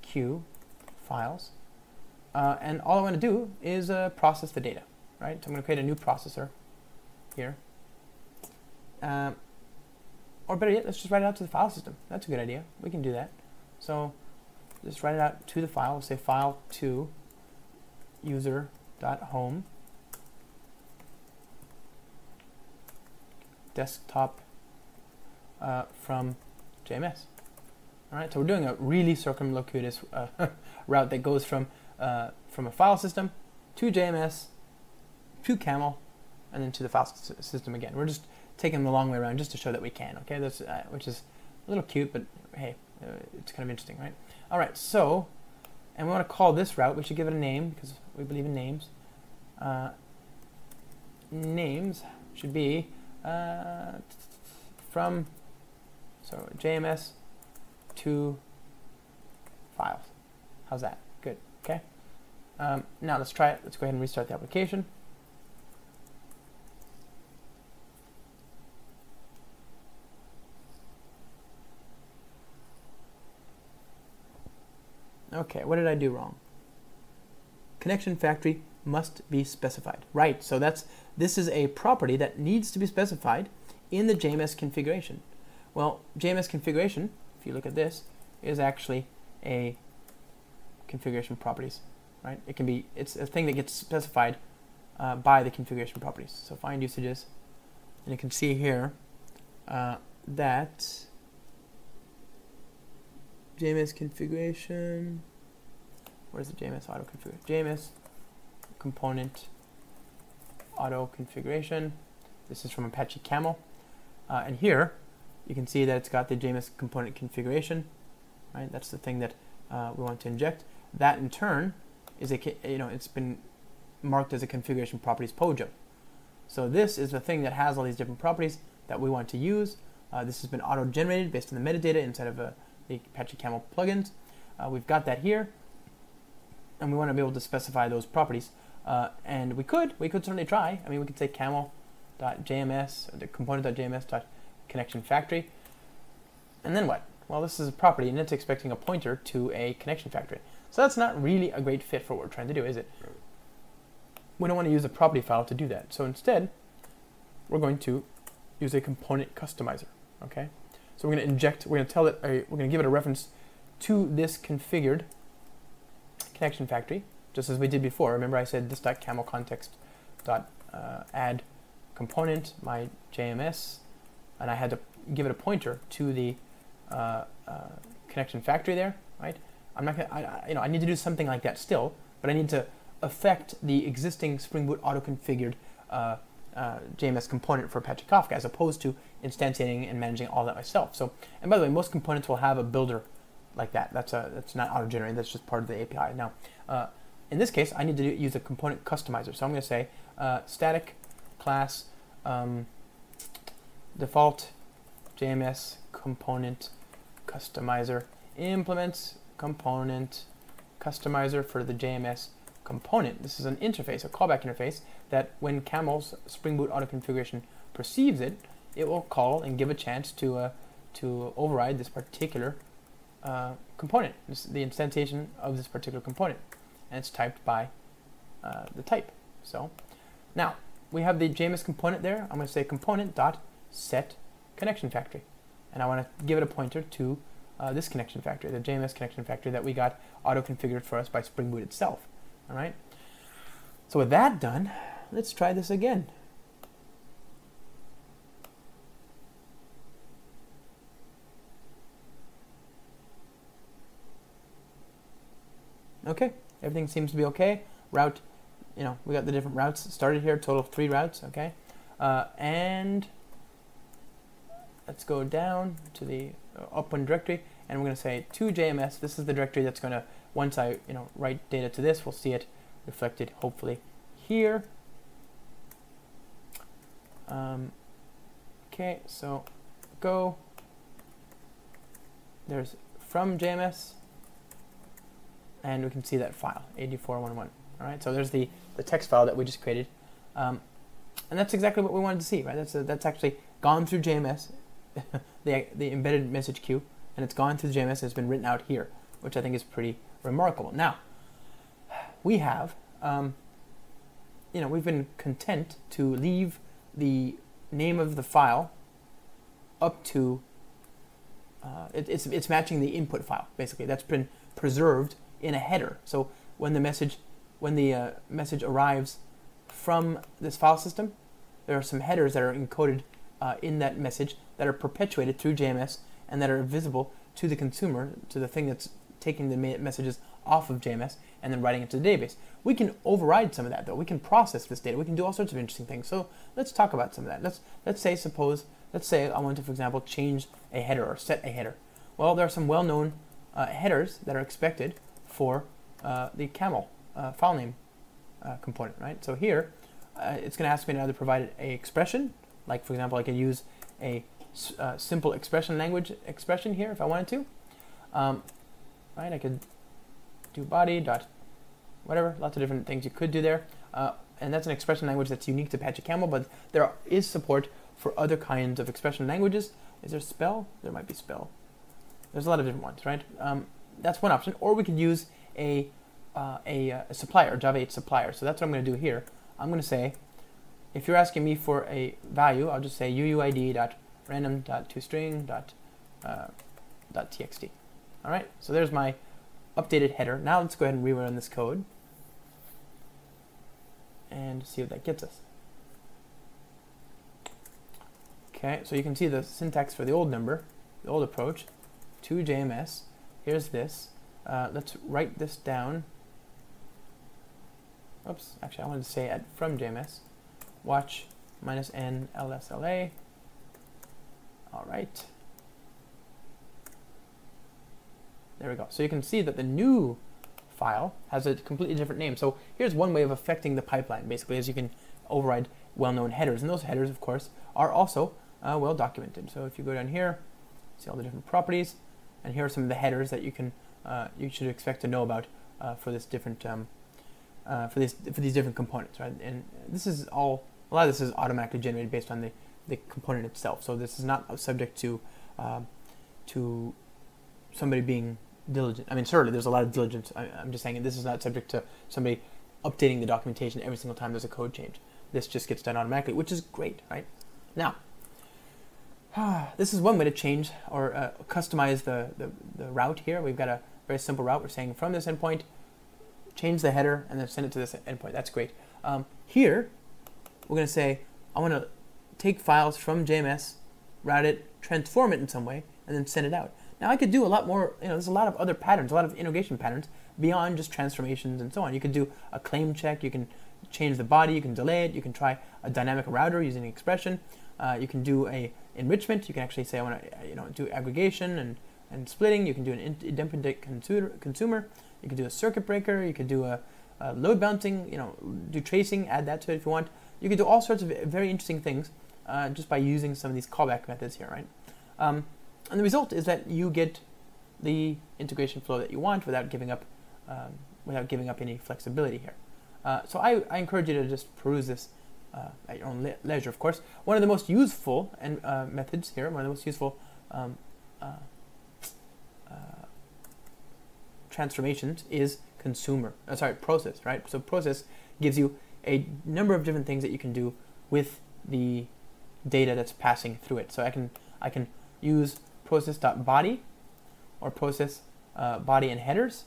queue files, Uh, and all I want to do is uh, process the data, right? So I'm going to create a new processor here. Uh, or better yet, let's just write it out to the file system. That's a good idea. We can do that. So just write it out to the file. We'll say file to user.home desktop uh, from J M S. All right, so we're doing a really circumlocuitous uh, route that goes from uh, from a file system to J M S to Camel and then to the file system again. We're just taking them the long way around just to show that we can. Okay, that's uh, which is a little cute, but hey, uh, it's kind of interesting, right? All right, so and we want to call this route. We should give it a name because we believe in names. Uh, names should be uh, from so J M S to files. How's that? Good. Okay. Um, now let's try it. Let's go ahead and restart the application. Okay, what did I do wrong? Connection factory must be specified. Right, so that's this is a property that needs to be specified in the J M S configuration. Well, J M S configuration, if you look at this, is actually a configuration properties, right? It can be, it's a thing that gets specified uh, by the configuration properties. So find usages, and you can see here uh, that J M S configuration, where's the J M S auto configuration? J M S component auto configuration. This is from Apache Camel. Uh, and here, you can see that it's got the J M S component configuration, right? That's the thing that uh, we want to inject. That in turn is a, you know, it's been marked as a configuration properties P O J O. So this is the thing that has all these different properties that we want to use. Uh, this has been auto-generated based on the metadata inside of a, the Apache Camel plugins. Uh, we've got that here, and we want to be able to specify those properties. Uh, and we could, we could certainly try. I mean, we could say camel.jms, or the component.jms. Connection factory, and then what? Well, this is a property, and it's expecting a pointer to a connection factory. So that's not really a great fit for what we're trying to do, is it? We don't want to use a property file to do that. So instead, we're going to use a component customizer. Okay. So we're going to inject. We're going to tell it. A, we're going to give it a reference to this configured connection factory, just as we did before. Remember, I said this dot camel context dot uh, add component my J M S. And I had to give it a pointer to the uh, uh, connection factory there, right? I'm not gonna, I, I, you know, I need to do something like that still, but I need to affect the existing Spring Boot auto-configured uh, uh, J M S component for Apache Kafka, as opposed to instantiating and managing all that myself. So, and by the way, most components will have a builder like that. That's a that's not auto-generated. That's just part of the A P I. Now, uh, in this case, I need to do, use a component customizer. So I'm going to say uh, static class. Um, Default J M S component customizer implements component customizer for the J M S component. This is an interface, a callback interface, that when Camel's Spring Boot auto configuration perceives it, it will call and give a chance to uh, to override this particular uh, component, this, the instantiation of this particular component, and it's typed by uh, the type. So now we have the J M S component there. I'm going to say component dot set connection factory, and I want to give it a pointer to uh, this connection factory, the J M S connection factory that we got auto configured for us by Spring Boot itself. All right. So with that done, let's try this again. Okay, everything seems to be okay. Route, you know, we got the different routes started here. Total of three routes. Okay, uh, and let's go down to the up one directory, and we're going to say to J M S. This is the directory that's going to, once I you know write data to this, we'll see it reflected hopefully here. Um, okay, so go. There's from J M S, and we can see that file eight four one one. All right, so there's the the text file that we just created, um, and that's exactly what we wanted to see, right? That's a, that's actually gone through J M S. the, the embedded message queue, and it's gone through J M S and it's been written out here, which I think is pretty remarkable. Now, we have, um, you know, we've been content to leave the name of the file up to uh, it, it's it's matching the input file basically. That's been preserved in a header. So when the message when the uh, message arrives from this file system, there are some headers that are encoded uh, in that message that are perpetuated through J M S and that are visible to the consumer, to the thing that's taking the messages off of J M S and then writing it to the database. We can override some of that though. We can process this data. We can do all sorts of interesting things. So let's talk about some of that. Let's let's say suppose let's say I want to, for example, change a header or set a header. Well, there are some well-known uh, headers that are expected for uh, the camel uh, file name uh, component, right? So here uh, it's going to ask me to either provide a expression, like for example, I can use a uh, simple expression language expression here if I wanted to. Um, right? I could do body dot whatever, lots of different things you could do there. Uh, and that's an expression language that's unique to Apache Camel, but there is support for other kinds of expression languages. Is there spell? There might be spell. There's a lot of different ones, right? Um, that's one option. Or we could use a, uh, a, a supplier, Java H supplier. So that's what I'm going to do here. I'm going to say, if you're asking me for a value, I'll just say uuid.random.toString.txt. All right, so there's my updated header. Now let's go ahead and rerun this code and see what that gets us. Okay, so you can see the syntax for the old number, the old approach, to J M S. Here's this. Uh, let's write this down. Oops, actually I wanted to say at from J M S. Watch minus n L S L A. All right. There we go. So you can see that the new file has a completely different name. So here's one way of affecting the pipeline, basically, is you can override well-known headers. And those headers, of course, are also uh, well documented. So if you go down here, see all the different properties, and here are some of the headers that you can uh, you should expect to know about uh, for this different um, uh, for these for these different components, right? And this is all a lot of this is automatically generated based on the the component itself. So this is not subject to uh, to somebody being diligent. I mean, certainly there's a lot of diligence. I, I'm just saying this is not subject to somebody updating the documentation every single time there's a code change. This just gets done automatically, which is great, right? Now, this is one way to change or uh, customize the, the, the route here. We've got a very simple route. We're saying from this endpoint, change the header, and then send it to this endpoint. That's great. Um, here, we're going to say, I want to take files from J M S, route it, transform it in some way, and then send it out. Now I could do a lot more, you know, there's a lot of other patterns, a lot of integration patterns beyond just transformations and so on. You could do a claim check, you can change the body, you can delay it, you can try a dynamic router using an expression, uh, you can do a enrichment, you can actually say I want to, you know, do aggregation and, and splitting, you can do an independent consumer, you can do a circuit breaker, you can do a, a load balancing, you know, do tracing, add that to it if you want. You can do all sorts of very interesting things uh, just by using some of these callback methods here, right? Um, And the result is that you get the integration flow that you want without giving up, um, without giving up any flexibility here. Uh, so I, I encourage you to just peruse this uh, at your own le leisure, of course. One of the most useful and uh, methods here, one of the most useful um, uh, uh, transformations is consumer. Uh, sorry, process. Right. So process gives you a number of different things that you can do with the data that's passing through it. So I can I can use process.body or process uh, body and headers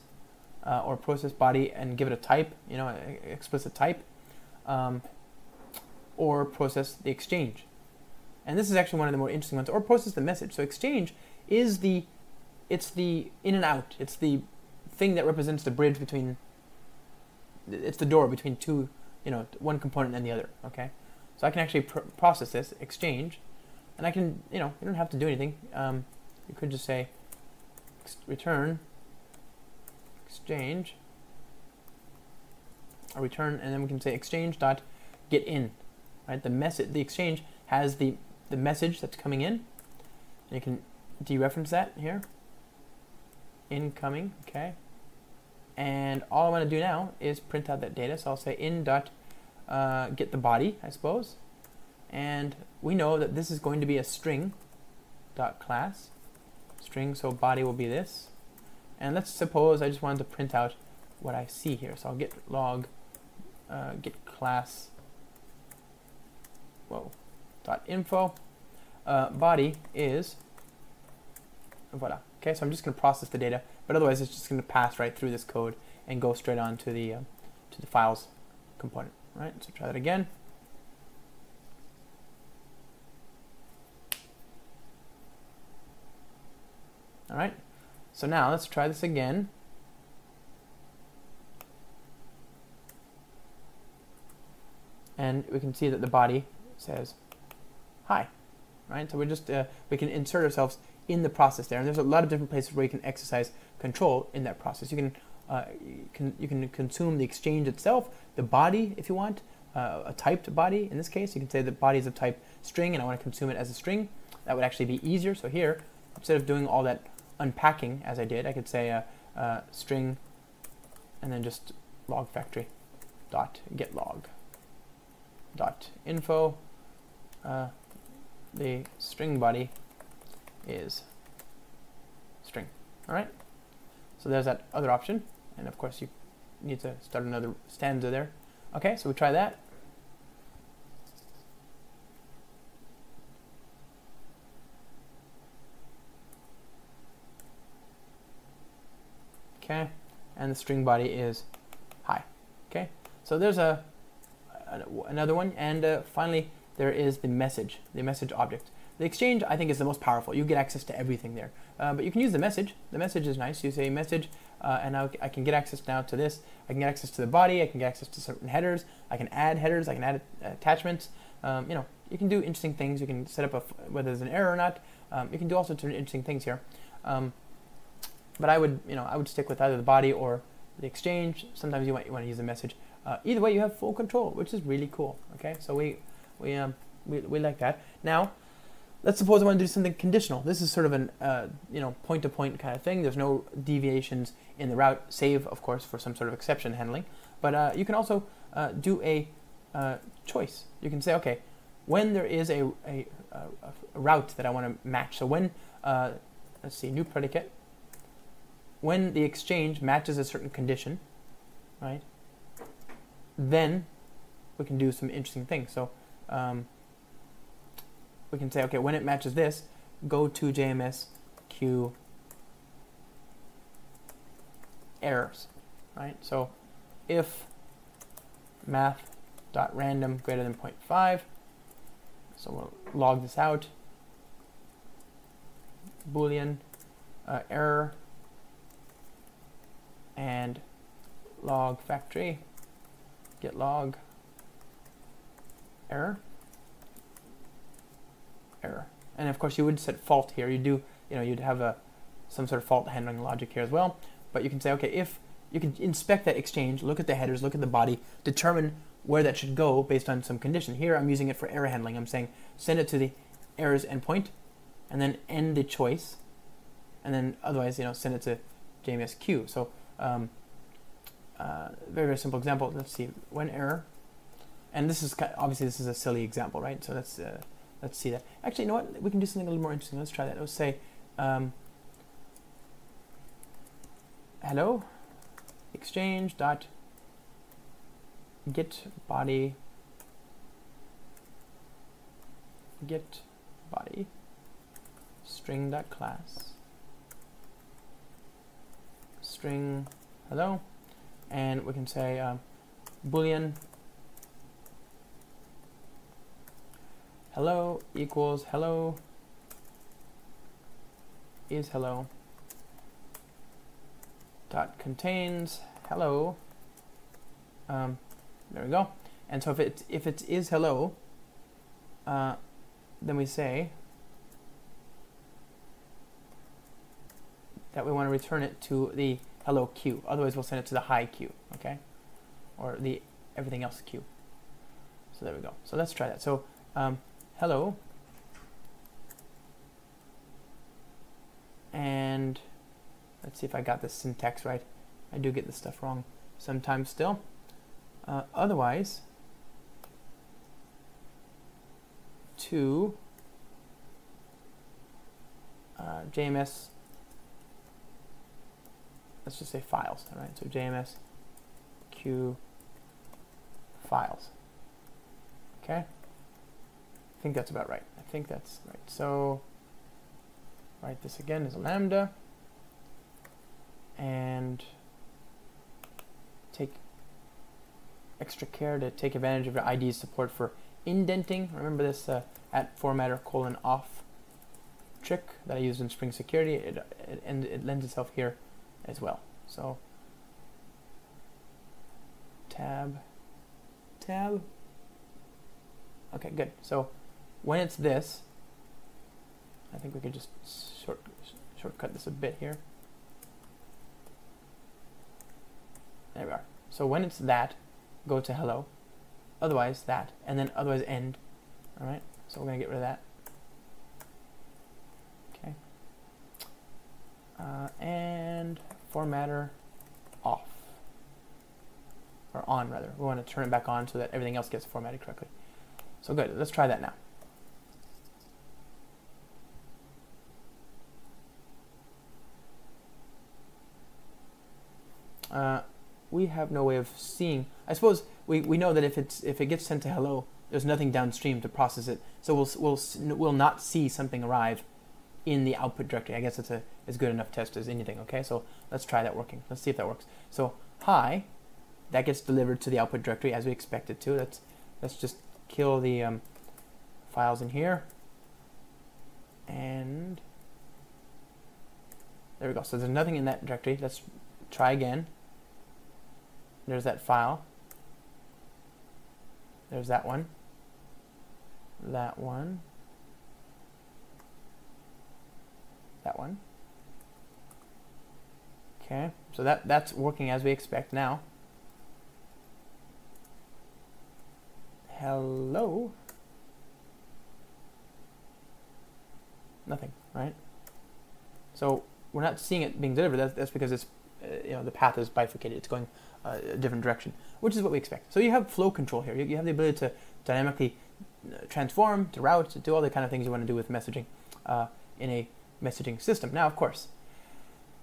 uh, or process body and give it a type, you know, an explicit type, um, or process the exchange. And this is actually one of the more interesting ones, or process the message. So exchange is the, it's the in and out. It's the thing that represents the bridge between, it's the door between two, you know, one component and the other, okay? So I can actually pr process this exchange. And I can, you know, you don't have to do anything. Um, you could just say return exchange, or return, and then we can say exchange dot get in, right? The message, the exchange has the the message that's coming in. And you can dereference that here. Incoming, okay. And all I want to do now is print out that data. So I'll say in dot uh, get the body, I suppose. And we know that this is going to be a string dot class string, so body will be this. And let's suppose I just wanted to print out what I see here. So I'll git log uh, git class whoa dot info uh, body is voila. Okay, so I'm just going to process the data, but otherwise it's just going to pass right through this code and go straight on to the uh, to the files component. Right. So try that again. All right. So now let's try this again. And we can see that the body says hi, right? So we just uh, we can insert ourselves in the process there, and there's a lot of different places where you can exercise control in that process. You can uh, you can you can consume the exchange itself, the body if you want, uh, a typed body. In this case, you can say the body is of type string, and I want to consume it as a string. That would actually be easier. So here, instead of doing all that unpacking as I did, I could say a, a string, and then just log factory dot get log. Dot info. Uh, the string body is string. All right. So there's that other option, and of course you need to start another stanza there. Okay. So we try that. Okay. And the string body is hi. Okay. So there's a another one, and uh, finally there is the message, the message object. The exchange, I think, is the most powerful. You get access to everything there, uh, but you can use the message. The message is nice. You say message, uh, and now I can get access now to this. I can get access to the body. I can get access to certain headers. I can add headers. I can add attachments. Um, you know, you can do interesting things. You can set up a f whether there's an error or not. Um, you can do all sorts of interesting things here. Um, but I would, you know, I would stick with either the body or the exchange. Sometimes you want you want to use the message. Uh, either way, you have full control, which is really cool. Okay, so we we um, we, we like that. Now, let's suppose I want to do something conditional. This is sort of an uh, you know point-to-point kind of thing. There's no deviations in the route, save of course for some sort of exception handling. But uh, you can also uh, do a uh, choice. You can say, okay, when there is a a, a route that I want to match. So when uh, let's see, new predicate. When the exchange matches a certain condition, right? Then we can do some interesting things. So um, we can say, okay, when it matches this, go to J M S Q errors, right? So if math.random greater than zero point five, so we'll log this out, Boolean uh, error and log factory. Git log error error, and of course you would set fault here. You do you know you'd have a some sort of fault handling logic here as well. But you can say, okay, if you can inspect that exchange, look at the headers, look at the body, determine where that should go based on some condition. Here I'm using it for error handling. I'm saying send it to the errors endpoint, and then end the choice, and then otherwise you know send it to J M S Q. So um, Uh, very very simple example. Let's see when error, and this is kind of, obviously this is a silly example, right? So let's uh, let's see that. Actually, you know what? We can do something a little more interesting. Let's try that. Let's say, um, hello, exchange dot get body get body string dot class string hello. And we can say um, boolean hello equals hello is hello dot contains hello. Um, there we go. And so if it if it is hello, uh, then we say that we want to return it to the hello queue. Otherwise, we'll send it to the hi queue, okay, or the everything else queue. So there we go. So let's try that. So um, hello, and let's see if I got this syntax right. I do get this stuff wrong sometimes still. Uh, otherwise, to uh, J M S. Let's just say files, all right? So J M S M Q files. Okay, I think that's about right. I think that's right. So write this again as a lambda and take extra care to take advantage of the I D support for indenting. Remember this uh, at formatter colon off trick that I used in Spring Security, it, it, and it lends itself here as well. So tab, tab. Okay, good. So when it's this, I think we could just short, shortcut this a bit here. There we are. So when it's that, go to hello, otherwise that, and then otherwise end. All right, so we're gonna get rid of that. Okay, uh, and formatter off, or on rather. We wanna turn it back on so that everything else gets formatted correctly. So good, let's try that now. Uh, we have no way of seeing. I suppose we, we know that if it's if it gets sent to hello, there's nothing downstream to process it. So we'll we'll we'll not see something arrive in the output directory. I guess it's a as good enough test as anything. Okay, so let's try that working. Let's see if that works. So hi, that gets delivered to the output directory as we expect it to. Let's let's just kill the um, files in here, and there we go. So there's nothing in that directory. Let's try again. There's that file. There's that one. That one. That one. Okay, so that, that's working as we expect now. Hello. Nothing, right? So we're not seeing it being delivered. That's, that's because it's you know, the path is bifurcated, it's going uh, a different direction, which is what we expect. So you have flow control here. You, you have the ability to dynamically transform, to route, to do all the kind of things you want to do with messaging uh, in a messaging system. Now, of course,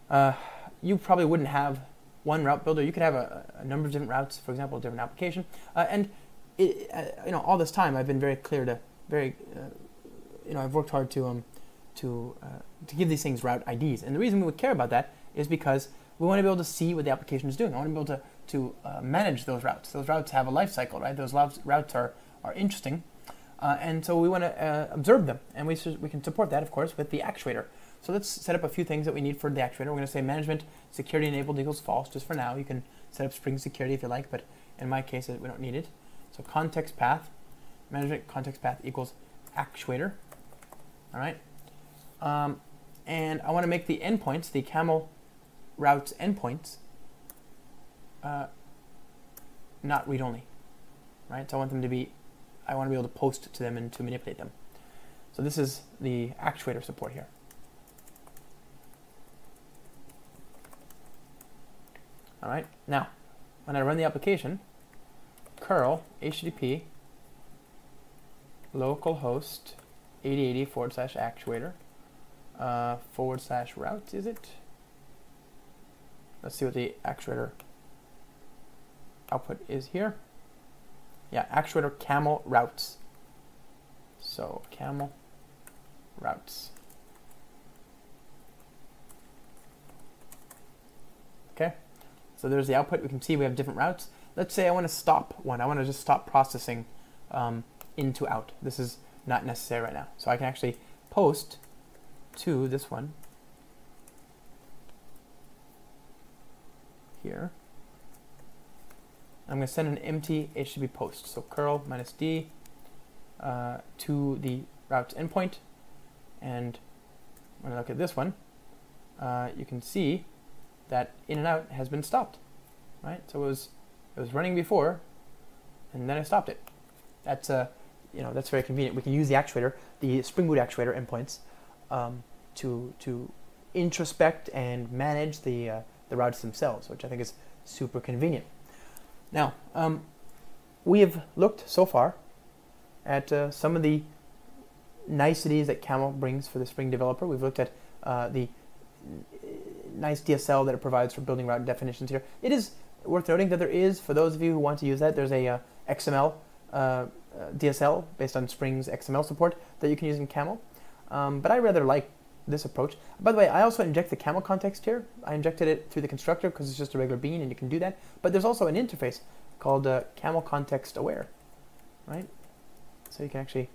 uh, you probably wouldn't have one route builder. You could have a, a number of different routes, for example, a different application. Uh, and, it, uh, you know, all this time I've been very clear to, very, uh, you know, I've worked hard to, um, to, uh, to give these things route I Ds. And the reason we would care about that is because we want to be able to see what the application is doing. I want to be able to, to uh, manage those routes. Those routes have a life cycle, right? Those routes are, are interesting. Uh, and so we want to uh, observe them. And we, we can support that, of course, with the actuator. So let's set up a few things that we need for the actuator. We're going to say management security enabled equals false, just for now. You can set up Spring Security if you like, but in my case, we don't need it. So context path, management context path equals actuator. All right. Um, and I want to make the endpoints, the camel routes endpoints, uh, not read-only, right? So I want them to be, I want to be able to post to them and to manipulate them. So this is the actuator support here. All right, now, when I run the application, curl H T T P localhost eighty eighty forward slash actuator uh, forward slash routes, is it? Let's see what the actuator output is here. Yeah, actuator camel routes. So camel routes. Okay, so there's the output. We can see we have different routes. Let's say I want to stop one. I want to just stop processing um, into out. This is not necessary right now. So I can actually post to this one here. I'm going to send an empty H T T P post. So curl minus D uh, to the routes endpoint. And when I look at this one, uh, you can see that in and out has been stopped, right? So it was it was running before, and then I stopped it. That's uh, you know that's very convenient. We can use the actuator, the Spring Boot actuator endpoints, um, to to introspect and manage the uh, the routes themselves, which I think is super convenient. Now, um, we have looked so far at uh, some of the niceties that Camel brings for the Spring developer. We've looked at uh, the nice D S L that it provides for building route definitions here. It is worth noting that there is, for those of you who want to use that, there's a uh, X M L uh, D S L based on Spring's X M L support that you can use in Camel. Um, but I rather like this approach. By the way, I also inject the Camel context here. I injected it through the constructor because it's just a regular bean and you can do that. But there's also an interface called uh, Camel Context Aware, right? So you can actually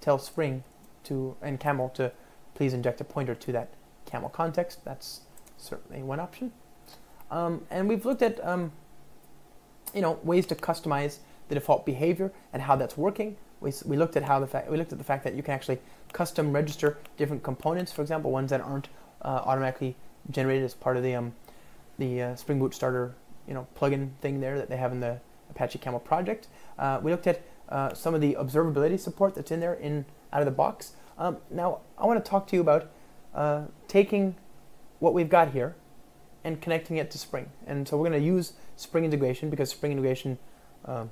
tell Spring to and Camel to please inject a pointer to that Camel context. That's certainly one option. Um, and we've looked at um, you know, ways to customize the default behavior and how that's working. We, we looked at how the fact we looked at the fact that you can actually custom register different components, for example, ones that aren't uh, automatically generated as part of the um, the uh, Spring Boot Starter, you know, plugin thing there that they have in the Apache Camel project. Uh, we looked at uh, some of the observability support that's in there in out of the box. Um, now I want to talk to you about uh, taking what we've got here and connecting it to Spring. And so we're going to use Spring Integration because Spring Integration uh,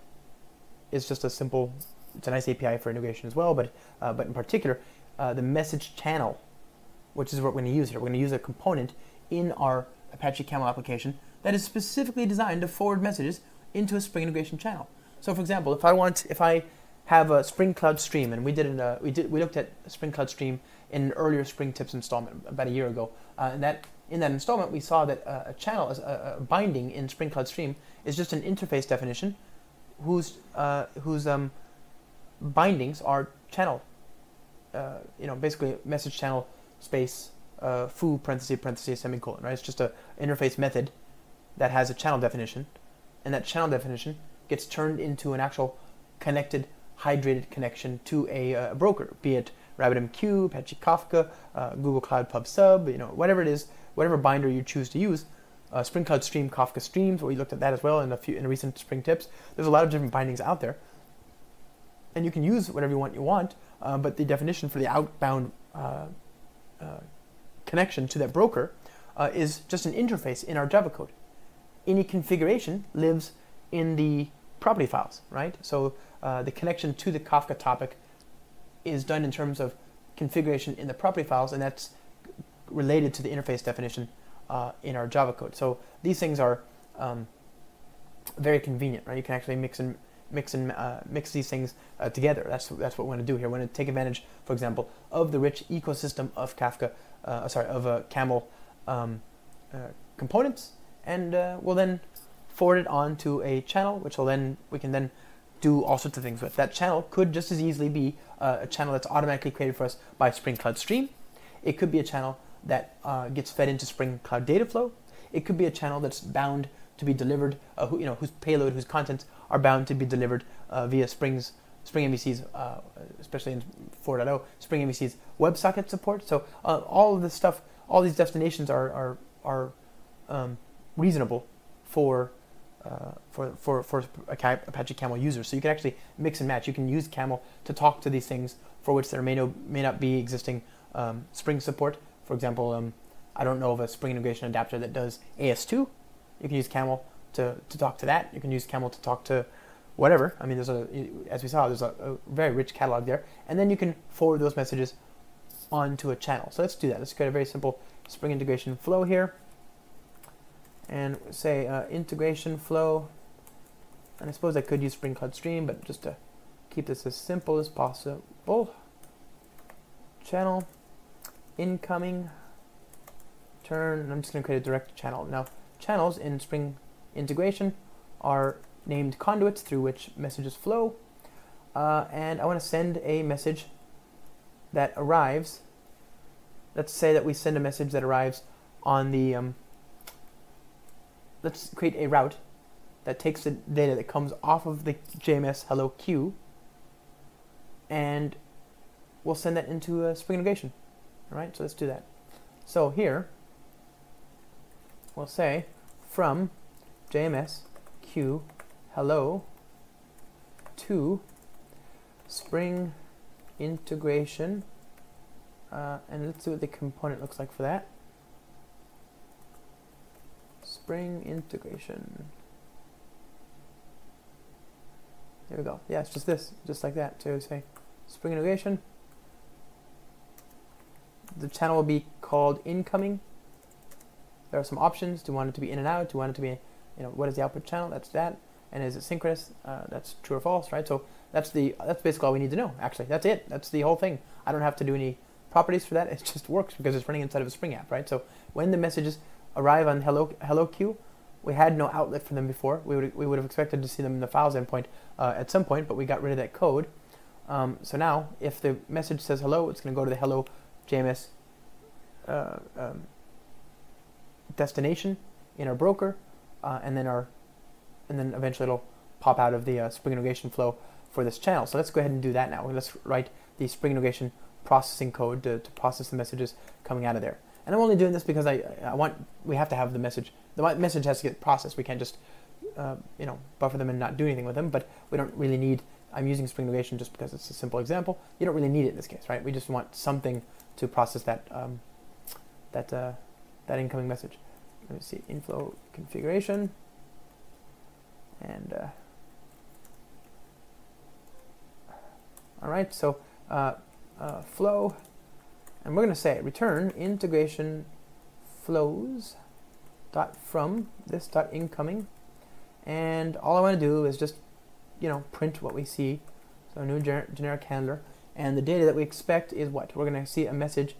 is just a simple, it's a nice A P I for integration as well, but, uh, but in particular, uh, the message channel, which is what we're going to use here. We're going to use a component in our Apache Camel application that is specifically designed to forward messages into a Spring Integration channel. So for example, if I want, if I have a Spring Cloud Stream, and we did, in a, we, did we looked at Spring Cloud Stream in an earlier Spring Tips installment about a year ago, uh, and that in that installment, we saw that uh, a channel, a, a binding in Spring Cloud Stream is just an interface definition whose uh, whose um, bindings are channel, uh, you know, basically message channel space uh, foo parentheses parentheses semicolon, right? It's just a interface method that has a channel definition, and that channel definition gets turned into an actual connected, hydrated connection to a uh, broker, be it RabbitMQ, Apache Kafka, uh, Google Cloud Pub Sub, you know, whatever it is, whatever binder you choose to use. Uh, Spring Cloud Stream, Kafka Streams, we looked at that as well in a few in a recent Spring Tips. There's a lot of different bindings out there, and you can use whatever you want you want, uh, but the definition for the outbound uh, uh, connection to that broker uh, is just an interface in our Java code. Any configuration lives in the property files, right? So uh, the connection to the Kafka topic is done in terms of configuration in the property files, and that's related to the interface definition Uh, in our Java code. So these things are um, very convenient, right? You can actually mix and mix and uh, mix these things uh, together. That's that's what we want to do here. We want to take advantage, for example, of the rich ecosystem of Kafka, uh, sorry, of uh, Camel um, uh, components, and uh, we'll then forward it on to a channel, which will then we can then do all sorts of things with. That channel could just as easily be uh, a channel that's automatically created for us by Spring Cloud Stream. It could be a channel that uh, gets fed into Spring Cloud Dataflow. It could be a channel that's bound to be delivered, uh, who, you know, whose payload, whose contents are bound to be delivered uh, via Spring's Spring M V Cs, uh, especially in four point oh, Spring M V Cs WebSocket support. So uh, all of this stuff, all these destinations are are are um, reasonable for uh, for for for Apache Camel users. So you can actually mix and match. You can use Camel to talk to these things for which there may no may not be existing um, Spring support. For example, um, I don't know of a Spring Integration adapter that does A S two. You can use Camel to, to talk to that. You can use Camel to talk to whatever. I mean, there's a, as we saw, there's a, a very rich catalog there. And then you can forward those messages onto a channel. So let's do that. Let's create a very simple Spring Integration flow here. And say uh, integration flow. And I suppose I could use Spring Cloud Stream, but just to keep this as simple as possible. Channel. Incoming, turn, and I'm just going to create a direct channel. Now, channels in Spring Integration are named conduits through which messages flow. Uh, and I want to send a message that arrives. Let's say that we send a message that arrives on the, um, let's create a route that takes the data that comes off of the J M S hello queue, and we'll send that into a Spring Integration. All right, so let's do that. So here, we'll say from J M S queue hello to Spring Integration, uh, and let's see what the component looks like for that. Spring Integration. There we go. Yeah, it's just this, just like that. So we say Spring Integration. The channel will be called incoming. There are some options. Do you want it to be in and out? Do you want it to be you know, what is the output channel? That's that. And is it synchronous? Uh, that's true or false, right? So that's the that's basically all we need to know. Actually, that's it. That's the whole thing. I don't have to do any properties for that. It just works because it's running inside of a Spring app, right? So when the messages arrive on hello hello queue, we had no outlet for them before. We would we would have expected to see them in the files endpoint uh, at some point, but we got rid of that code. Um, so now, if the message says hello, it's going to go to the hello J M S uh, um, destination in our broker, uh, and then our and then eventually it'll pop out of the uh, Spring integration flow for this channel. So let's go ahead and do that now. Let's write the Spring integration processing code to, to process the messages coming out of there. And I'm only doing this because I, I want, we have to have the message, the message has to get processed. We can't just, uh, you know, buffer them and not do anything with them, but we don't really need, I'm using Spring integration just because it's a simple example. You don't really need it in this case, right? We just want something to process that, um, that, uh, that incoming message. Let me see, inflow configuration. And uh, all right, so uh, uh, flow, and we're going to say return integration flows dot from this dot incoming, and all I want to do is just you know print what we see. So new gener generic handler, and the data that we expect is what we're going to see a message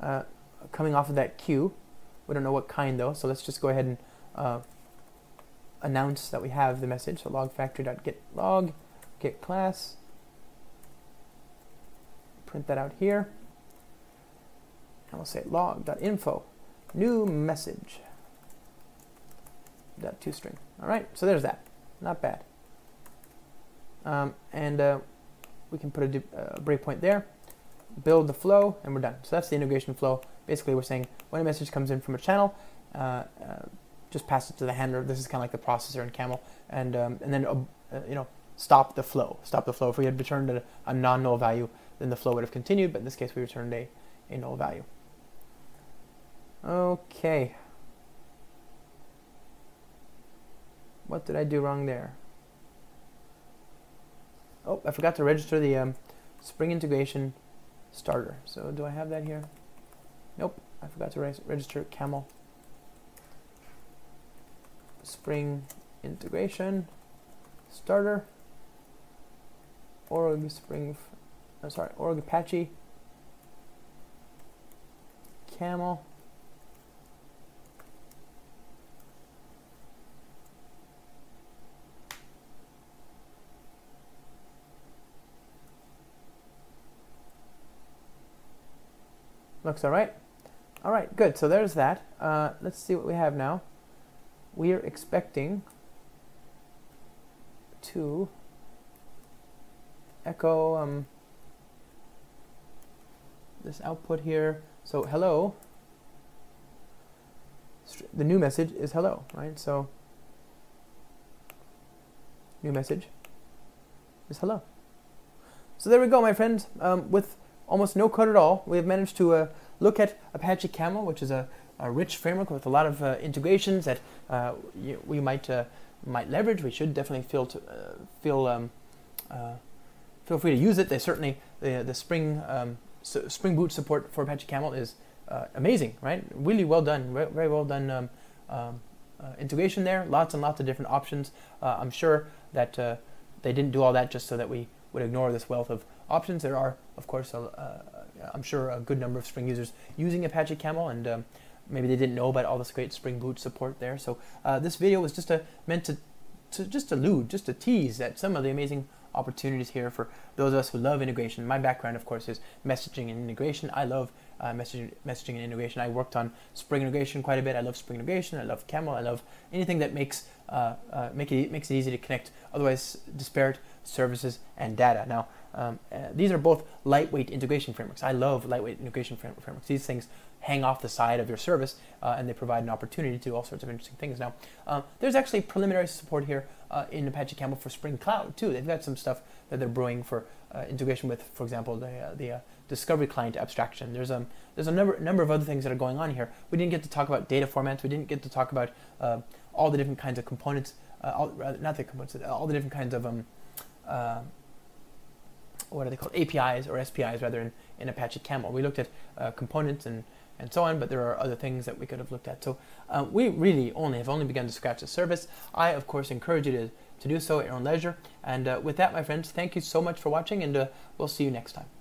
uh, coming off of that queue. We don't know what kind though, so let's just go ahead and. Uh, announce that we have the message. So log factory.get log, get class, print that out here, and we'll say log.info, new message, dot toString. All right, so there's that. Not bad. Um, and uh, we can put a uh, breakpoint there, build the flow, and we're done. So that's the integration flow. Basically, we're saying when a message comes in from a channel, uh, uh, just pass it to the handler. This is kind of like the processor in Camel, and um, and then uh, uh, you know stop the flow. Stop the flow. If we had returned a, a non-null value, then the flow would have continued. But in this case, we returned a a null value. Okay. What did I do wrong there? Oh, I forgot to register the um, Spring integration starter. So do I have that here? Nope. I forgot to re register Camel. Spring integration starter org spring I'm sorry org Apache Camel looks all right. All right, good. So there's that. Uh, let's see what we have now. We are expecting to echo um, this output here. So hello, the new message is hello, right? So new message is hello. So there we go, my friends. Um, with almost no code at all, we have managed to uh, look at Apache Camel, which is a a rich framework with a lot of uh, integrations that uh, you, we might uh, might leverage. We should definitely feel to, uh, feel um, uh, feel free to use it. They certainly the the Spring um, so Spring Boot support for Apache Camel is uh, amazing, right? Really well done, Re very well done um, um, uh, integration there. Lots and lots of different options. Uh, I'm sure that uh, they didn't do all that just so that we would ignore this wealth of options. There are, of course, a, uh, I'm sure a good number of Spring users using Apache Camel and. Um, Maybe they didn't know about all this great Spring Boot support there. So uh, this video was just a, meant to, to just allude, just to tease at some of the amazing opportunities here for those of us who love integration. My background, of course, is messaging and integration. I love uh, messaging, messaging and integration. I worked on Spring integration quite a bit. I love Spring integration. I love Camel. I love anything that makes uh, uh, make it makes it easy to connect otherwise disparate services and data. Now, um, uh, these are both lightweight integration frameworks. I love lightweight integration fram frameworks. These things hang off the side of your service, uh, and they provide an opportunity to do all sorts of interesting things. Now, uh, there's actually preliminary support here uh, in Apache Camel for Spring Cloud, too. They've got some stuff that they're brewing for uh, integration with, for example, the, uh, the uh, Discovery Client abstraction. There's, um, there's a number, number of other things that are going on here. We didn't get to talk about data formats. We didn't get to talk about uh, all the different kinds of components, uh, all, not the components, all the different kinds of, um, uh, what are they called, A P Is or S P Is, rather, in, in Apache Camel. We looked at uh, components and and so on, but there are other things that we could have looked at. So uh, we really only have only begun to scratch the surface. I, of course, encourage you to, to do so at your own leisure. And uh, with that, my friends, thank you so much for watching, and uh, we'll see you next time.